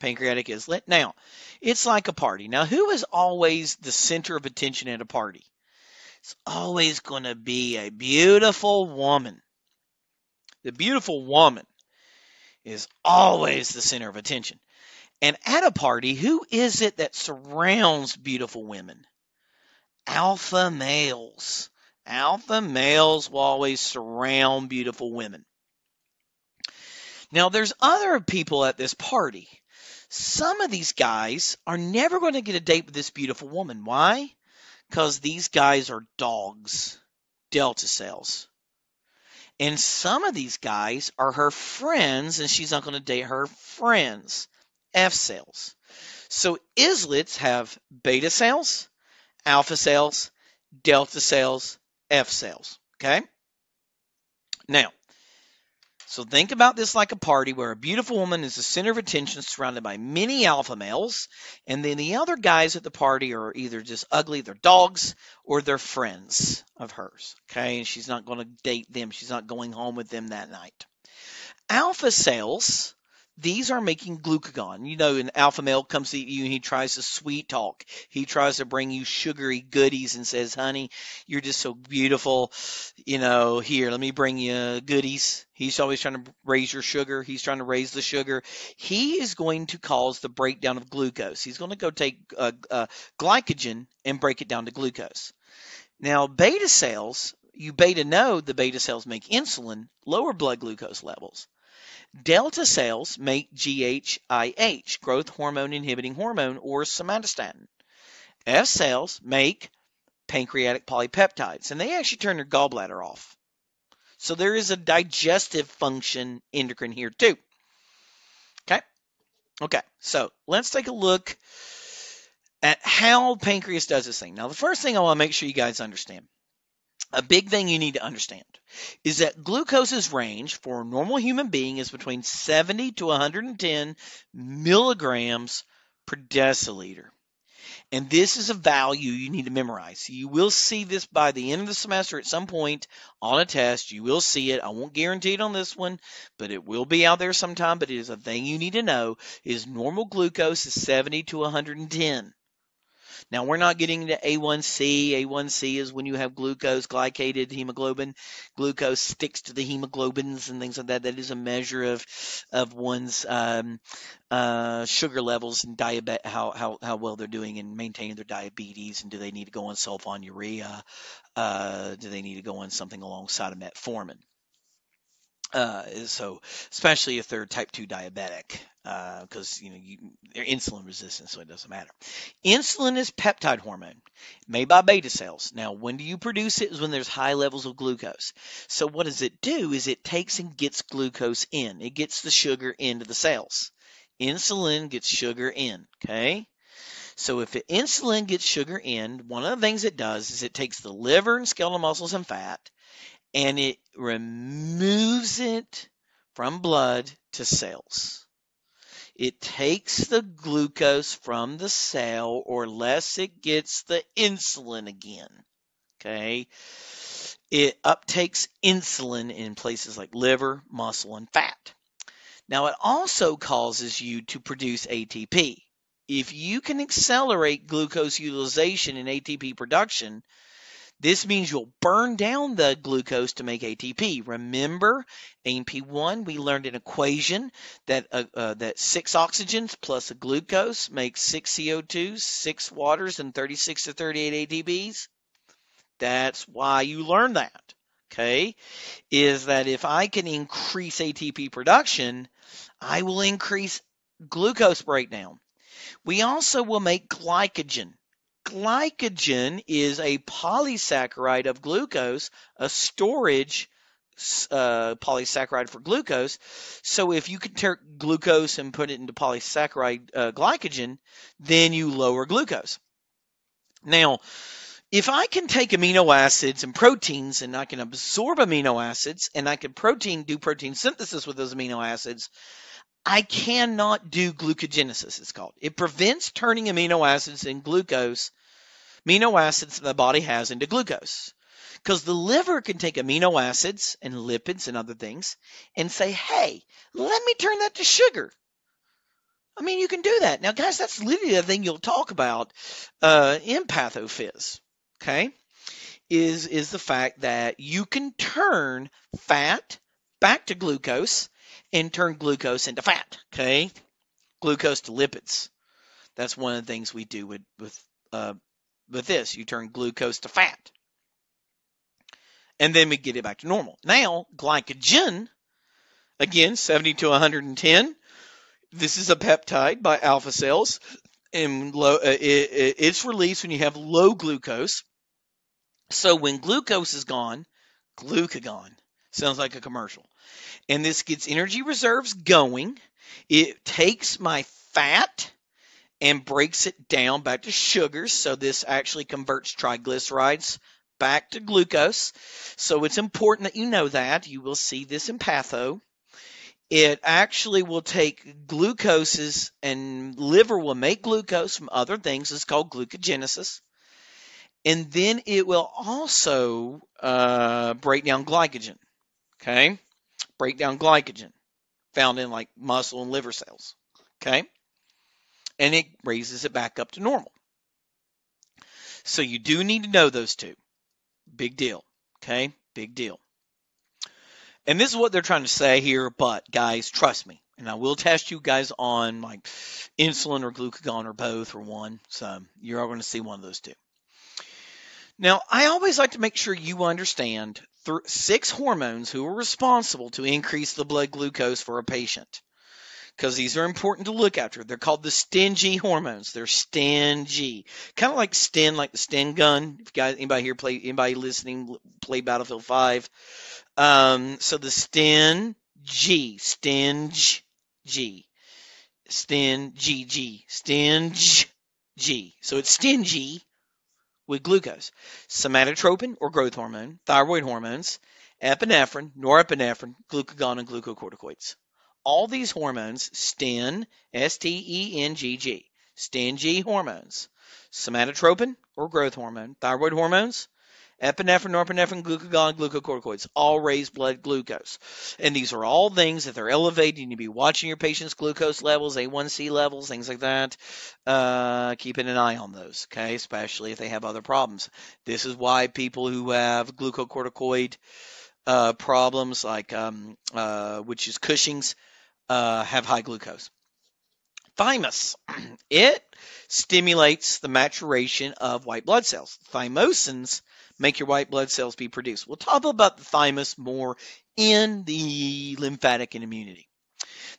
Pancreatic islet. Now, it's like a party. Now, who is always the center of attention at a party? It's always going to be a beautiful woman. The beautiful woman is always the center of attention. And at a party, who is it that surrounds beautiful women? Alpha males. Alpha males will always surround beautiful women. Now, there's other people at this party. Some of these guys are never going to get a date with this beautiful woman. Why? Because these guys are dogs, delta cells. And some of these guys are her friends, and she's not going to date her friends, F cells. So islets have beta cells, alpha cells, delta cells, F cells, okay? Now, so think about this like a party where a beautiful woman is the center of attention surrounded by many alpha males, and then the other guys at the party are either just ugly, they're dogs, or they're friends of hers, okay? And she's not going to date them. She's not going home with them that night. Alpha cells, these are making glucagon. You know, an alpha male comes to you and he tries to sweet talk. He tries to bring you sugary goodies and says, honey, you're just so beautiful. You know, here, let me bring you goodies. He's always trying to raise your sugar. He's trying to raise the sugar. He is going to cause the breakdown of glucose. He's going to go take glycogen and break it down to glucose. Now, beta cells, you beta know the beta cells make insulin, lower blood glucose levels. Delta cells make GHIH, growth hormone inhibiting hormone, or somatostatin. F cells make pancreatic polypeptides, and they actually turn your gallbladder off. So there is a digestive function endocrine here too. Okay? Okay, so let's take a look at how pancreas does this thing. Now, the first thing I want to make sure you guys understand, a big thing you need to understand is that glucose's range for a normal human being is between 70 to 110 milligrams per deciliter. And this is a value you need to memorize. You will see this by the end of the semester at some point on a test. You will see it. I won't guarantee it on this one, but it will be out there sometime. But it is a thing you need to know is normal glucose is 70 to 110. Now, we're not getting into A1C. A1C is when you have glucose, glycated hemoglobin. Glucose sticks to the hemoglobins and things like that. That is a measure of one's sugar levels and diabetes, how well they're doing in maintaining their diabetes, and do they need to go on sulfonylurea? Do they need to go on something alongside of metformin? So especially if they're type 2 diabetic, because they're insulin resistant, so it doesn't matter. Insulin is peptide hormone made by beta cells. Now, when do you produce it? Is when there's high levels of glucose. So what does it do is it takes and gets glucose in. It gets the sugar into the cells. Insulin gets sugar in, okay? So if insulin gets sugar in, one of the things it does is it takes the liver and skeletal muscles and fat, and it removes it from blood to cells. It takes the glucose from the cell, or less it gets the insulin again, okay? It uptakes insulin in places like liver, muscle, and fat. Now, it also causes you to produce ATP. If you can accelerate glucose utilization and ATP production, this means you'll burn down the glucose to make ATP. Remember, AMP1, we learned an equation that that 6 oxygens plus a glucose makes 6 CO2, 6 waters, and 36 to 38 ATPs. That's why you learned that, okay? Is that if I can increase ATP production, I will increase glucose breakdown. We also will make glycogen. Glycogen is a polysaccharide of glucose, a storage polysaccharide for glucose. So if you can take glucose and put it into polysaccharide glycogen, then you lower glucose. Now, if I can take amino acids and proteins, and I can absorb amino acids, and I can do protein synthesis with those amino acids, I cannot do glucogenesis, it's called. It prevents turning amino acids and glucose, amino acids the body has into glucose. Because the liver can take amino acids and lipids and other things and say, hey, let me turn that to sugar. I mean, you can do that. Now, guys, that's literally the thing you'll talk about in pathophys, okay, is the fact that you can turn fat back to glucose and turn glucose into fat, okay? Glucose to lipids. That's one of the things we do with this. You turn glucose to fat. and then we get it back to normal. Now, glycogen, again, 70 to 110. This is a peptide by alpha cells, and it's released when you have low glucose. So when glucose is gone, glucagon. Sounds like a commercial. And this gets energy reserves going. It takes my fat and breaks it down back to sugars. So this actually converts triglycerides back to glucose. So it's important that you know that. You will see this in patho. It actually will take glucoses, and liver will make glucose from other things. It's called glucogenesis. And then it will also break down glycogen, okay? Break down glycogen found in like muscle and liver cells, okay? And it raises it back up to normal. So you do need to know those two. Big deal, okay? Big deal. And this is what they're trying to say here, but guys, trust me. And I will test you guys on like insulin or glucagon or both or one. So you're all going to see one of those two. Now, I always like to make sure you understand 6 hormones who are responsible to increase the blood glucose for a patient, because these are important to look after. They're called the stingy hormones. They're stingy, kind of like Sten, like the Sten gun. If you guys, anybody here play, anybody listening play Battlefield 5? So the stingy. So it's stingy with glucose. Somatotropin or growth hormone, thyroid hormones, epinephrine, norepinephrine, glucagon, and glucocorticoids. All these hormones, STENG, S-T-E-N-G-G, stingy hormones, somatotropin or growth hormone, thyroid hormones, epinephrine, norepinephrine, glucagon, and glucocorticoids, all raise blood glucose. And these are all things that they're elevated. You need to be watching your patient's glucose levels, A1C levels, things like that. Keeping an eye on those, okay, especially if they have other problems. This is why people who have glucocorticoid problems, like which is Cushing's, have high glucose. Thymus, it stimulates the maturation of white blood cells. Thymosins make your white blood cells be produced. We'll talk about the thymus more in the lymphatic and immunity.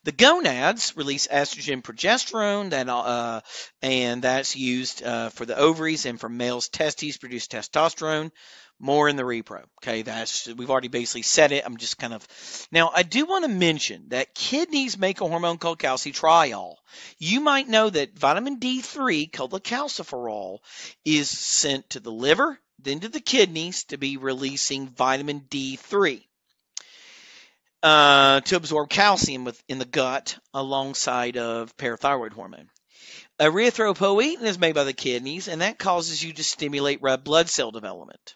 The gonads release estrogen, progesterone, and that's used for the ovaries, and for males, testes produce testosterone. More in the repro. Okay, that's, we've already basically said it. I'm just kind of, now I do want to mention that kidneys make a hormone called calcitriol. You might know that vitamin D3 called the calciferol is sent to the liver, then to the kidneys to be releasing vitamin D3 to absorb calcium in the gut alongside of parathyroid hormone. Erythropoietin is made by the kidneys, and that causes you to stimulate red blood cell development.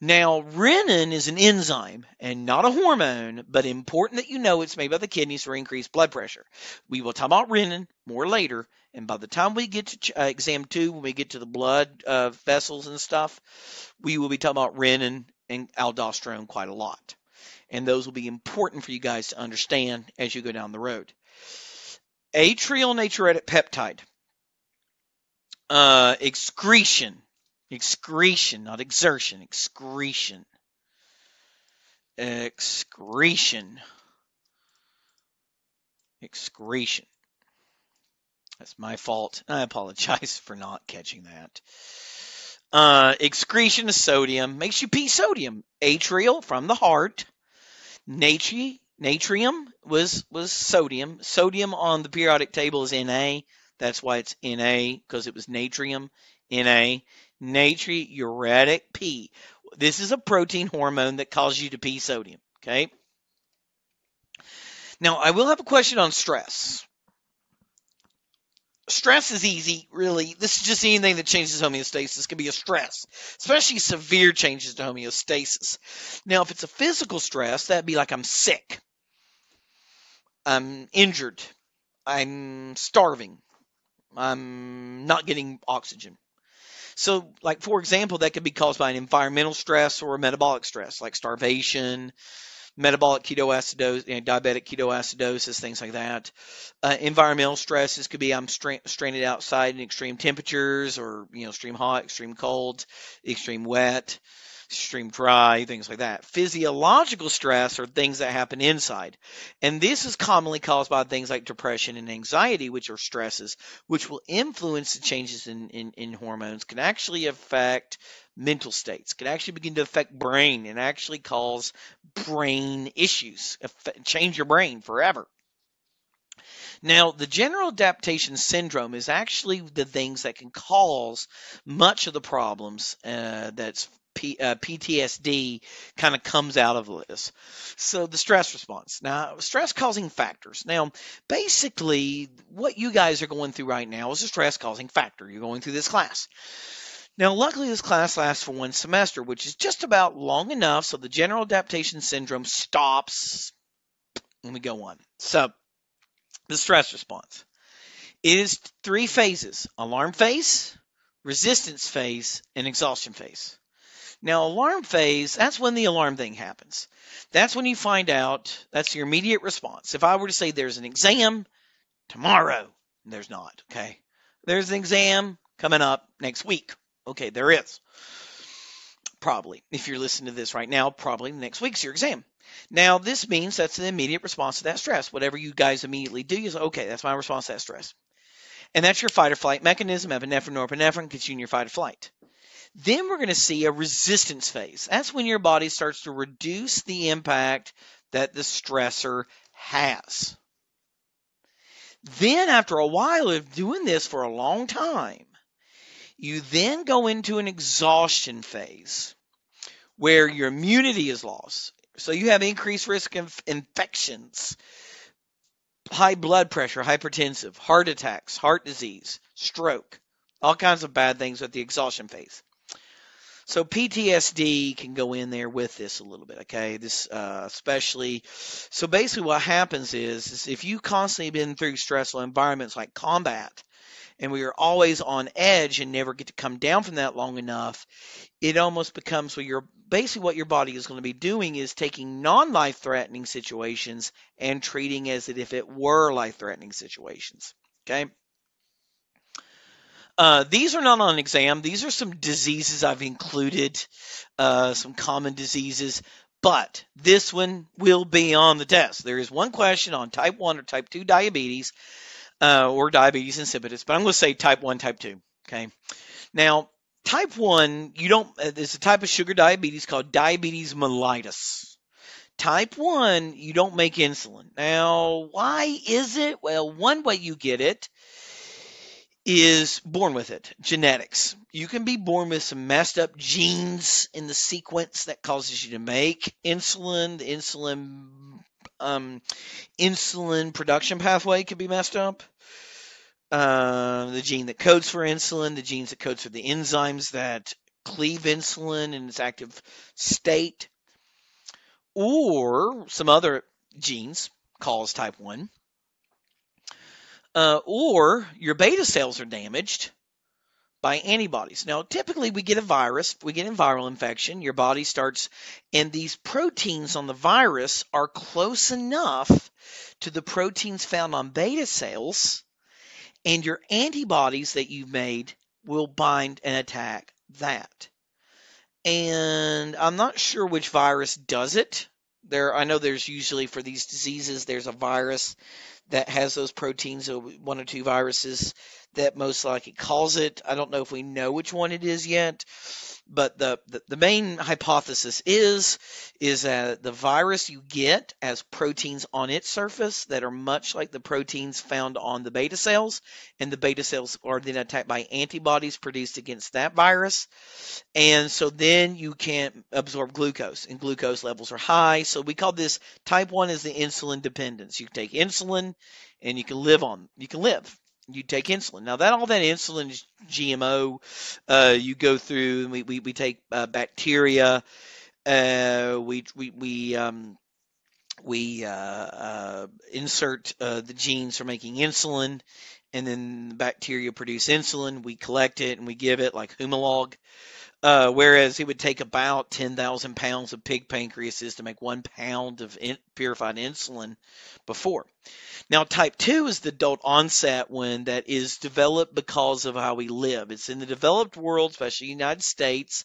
Now, renin is an enzyme and not a hormone, but important that you know it's made by the kidneys for increased blood pressure. We will talk about renin more later, and by the time we get to exam 2, when we get to the blood vessels and stuff, we will be talking about renin and aldosterone quite a lot. And those will be important for you guys to understand as you go down the road. Atrial natriuretic peptide. Excretion. Excretion, not exertion. Excretion. Excretion. Excretion. That's my fault. I apologize for not catching that. Excretion of sodium makes you pee sodium. Atrial from the heart. Natrium was sodium. Sodium on the periodic table is Na. That's why it's Na, because it was natrium. Na. Natriuretic pee. This is a protein hormone that causes you to pee sodium, okay? Now, I will have a question on stress. Stress is easy, really. This is just anything that changes homeostasis can be a stress, especially severe changes to homeostasis. Now, if it's a physical stress, that'd be like I'm sick, I'm injured, I'm starving, I'm not getting oxygen. So, like, for example, that could be caused by an environmental stress or a metabolic stress, like starvation, metabolic ketoacidosis, diabetic ketoacidosis, things like that. Environmental stresses could be I'm stranded outside in extreme temperatures, or, you know, extreme hot, extreme cold, extreme wet. stream dry, things like that. Physiological stress are things that happen inside. And this is commonly caused by things like depression and anxiety, which are stresses, which will influence the changes in hormones, can actually affect mental states, can actually begin to affect brain and actually cause brain issues, change your brain forever. Now, the general adaptation syndrome is actually the things that can cause much of the problems that's PTSD kind of comes out of this. So the stress response. Now, stress causing factors. Now, basically what you guys are going through right now is a stress causing factor. You're going through this class. Now, luckily, this class lasts for one semester, which is just about long enough so the general adaptation syndrome stops when we go on. So the stress response is three phases: alarm phase, resistance phase, and exhaustion phase. Now, alarm phase, that's when the alarm thing happens. That's when you find out, that's your immediate response. If I were to say there's an exam tomorrow, there's not, okay? There's an exam coming up next week. Okay, there is. Probably, if you're listening to this right now, probably next week's your exam. Now, this means that's the immediate response to that stress. Whatever you guys immediately do, you say, okay, that's my response to that stress. And that's your fight or flight mechanism. Epinephrine, norepinephrine gets you in your fight or flight. Then we're going to see a resistance phase. That's when your body starts to reduce the impact that the stressor has. Then after a while of doing this for a long time, you then go into an exhaustion phase where your immunity is lost. So you have increased risk of infections, high blood pressure, hypertensive, heart attacks, heart disease, stroke, all kinds of bad things at the exhaustion phase. So PTSD can go in there with this a little bit, okay? This especially, so basically what happens is if you constantly been through stressful environments like combat, and we are always on edge and never get to come down from that long enough, it almost becomes where you're basically what your body is going to be doing is taking non-life-threatening situations and treating as if it were life-threatening situations, okay? These are not on exam. These are some diseases I've included, some common diseases, but this one will be on the test. There is one question on type 1 or type 2 diabetes, or diabetes insipidus, but I'm going to say type 1, type 2, okay? Now, type 1, you don't, there's a type of sugar diabetes called diabetes mellitus. Type 1, you don't make insulin. Now, why is it? Well, one way you get it is born with it, genetics. You can be born with some messed up genes in the sequence that causes you to make insulin. The insulin production pathway could be messed up. The gene that codes for insulin, the genes that codes for the enzymes that cleave insulin in its active state, or some other genes cause type 1, or your beta cells are damaged by antibodies. Now, typically we get a virus, we get a viral infection, your body starts, and these proteins on the virus are close enough to the proteins found on beta cells, and your antibodies that you've made will bind and attack that. And I'm not sure which virus does it. I know there's usually for these diseases, there's a virus that has those proteins, one or two viruses that most likely cause it. I don't know if we know which one it is yet, but the main hypothesis is that the virus you get has proteins on its surface that are much like the proteins found on the beta cells, and the beta cells are then attacked by antibodies produced against that virus, and so then you can't absorb glucose, and glucose levels are high, so we call this type 1 is the insulin dependence. You can take insulin, and you can live on, you take insulin. Now, that all that insulin is GMO. You go through, and we take bacteria. We insert the genes for making insulin, and then the bacteria produce insulin. We collect it and we give it like Humalog. Whereas it would take about 10,000 pounds of pig pancreases to make 1 pound of purified insulin before. Now, type 2 is the adult onset one that is developed because of how we live. It's in the developed world, especially the United States.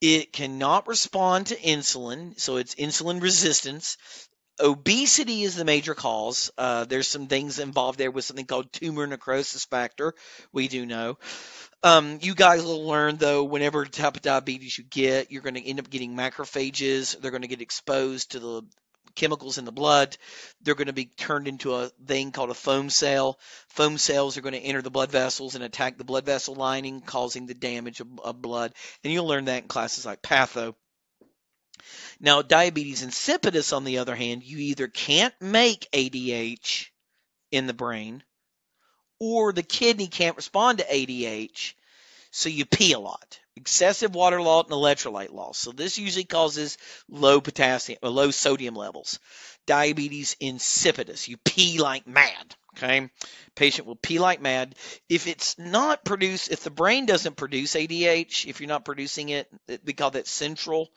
It cannot respond to insulin, so it's insulin resistance. Obesity is the major cause. There's some things involved there with something called tumor necrosis factor. We do know. You guys will learn, though, whenever type of diabetes you get, you're going to end up getting macrophages. They're going to get exposed to the chemicals in the blood. They're going to be turned into a thing called a foam cell. Foam cells are going to enter the blood vessels and attack the blood vessel lining, causing the damage of blood. And you'll learn that in classes like patho. Now, diabetes insipidus, on the other hand, you either can't make ADH in the brain or the kidney can't respond to ADH, so you pee a lot. Excessive water loss and electrolyte loss. So this usually causes low potassium or low sodium levels. Diabetes insipidus, you pee like mad. Okay, patient will pee like mad. If it's not produced, if the brain doesn't produce ADH, if you're not producing it, we call that central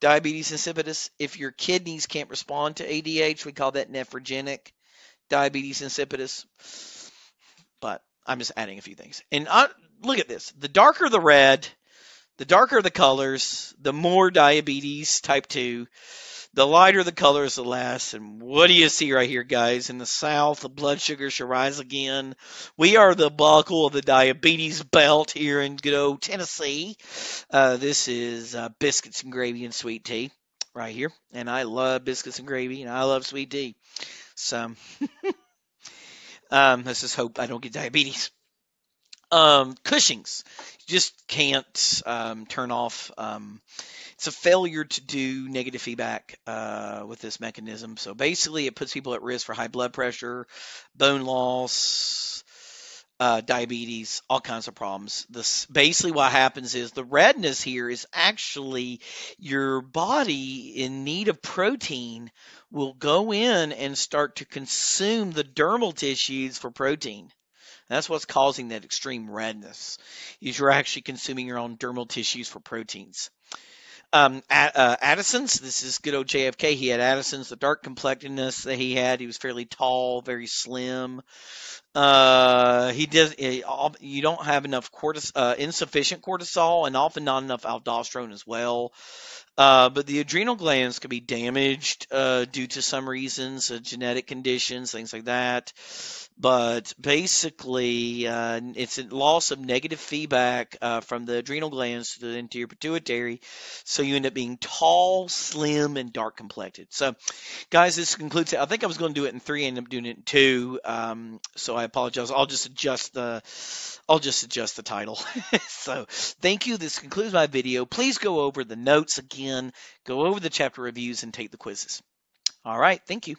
diabetes insipidus. If your kidneys can't respond to ADH, we call that nephrogenic diabetes insipidus. But I'm just adding a few things. And look at this. The darker the red, the darker the colors, the more diabetes type 2. The lighter the colors, the less. And what do you see right here, guys? In the South, the blood sugar should rise again. We are the buckle of the diabetes belt here in good old Tennessee. This is biscuits and gravy and sweet tea right here. And I love biscuits and gravy, and I love sweet tea. So let's just hope I don't get diabetes. Cushing's. You just can't turn off. It's a failure to do negative feedback with this mechanism. So basically it puts people at risk for high blood pressure, bone loss, diabetes, all kinds of problems. This basically what happens is the redness here is actually your body in need of protein will go in and start to consume the dermal tissues for protein. That's what's causing that extreme redness, is you're actually consuming your own dermal tissues for proteins. Addison's, this is good old JFK. He had Addison's, the dark complexioness that he had. He was fairly tall, very slim. You don't have enough cortisol, insufficient cortisol, and often not enough aldosterone as well. But the adrenal glands could be damaged due to some reasons, genetic conditions, things like that. But basically, it's a loss of negative feedback from the adrenal glands to the anterior pituitary. So you end up being tall, slim, and dark complected. So, guys, this concludes it. I think I was going to do it in 3. I ended up doing it in 2. So I apologize. I'll just adjust the title. So thank you. This concludes my video. Please go over the notes again. Go over the chapter reviews and take the quizzes. All right. Thank you.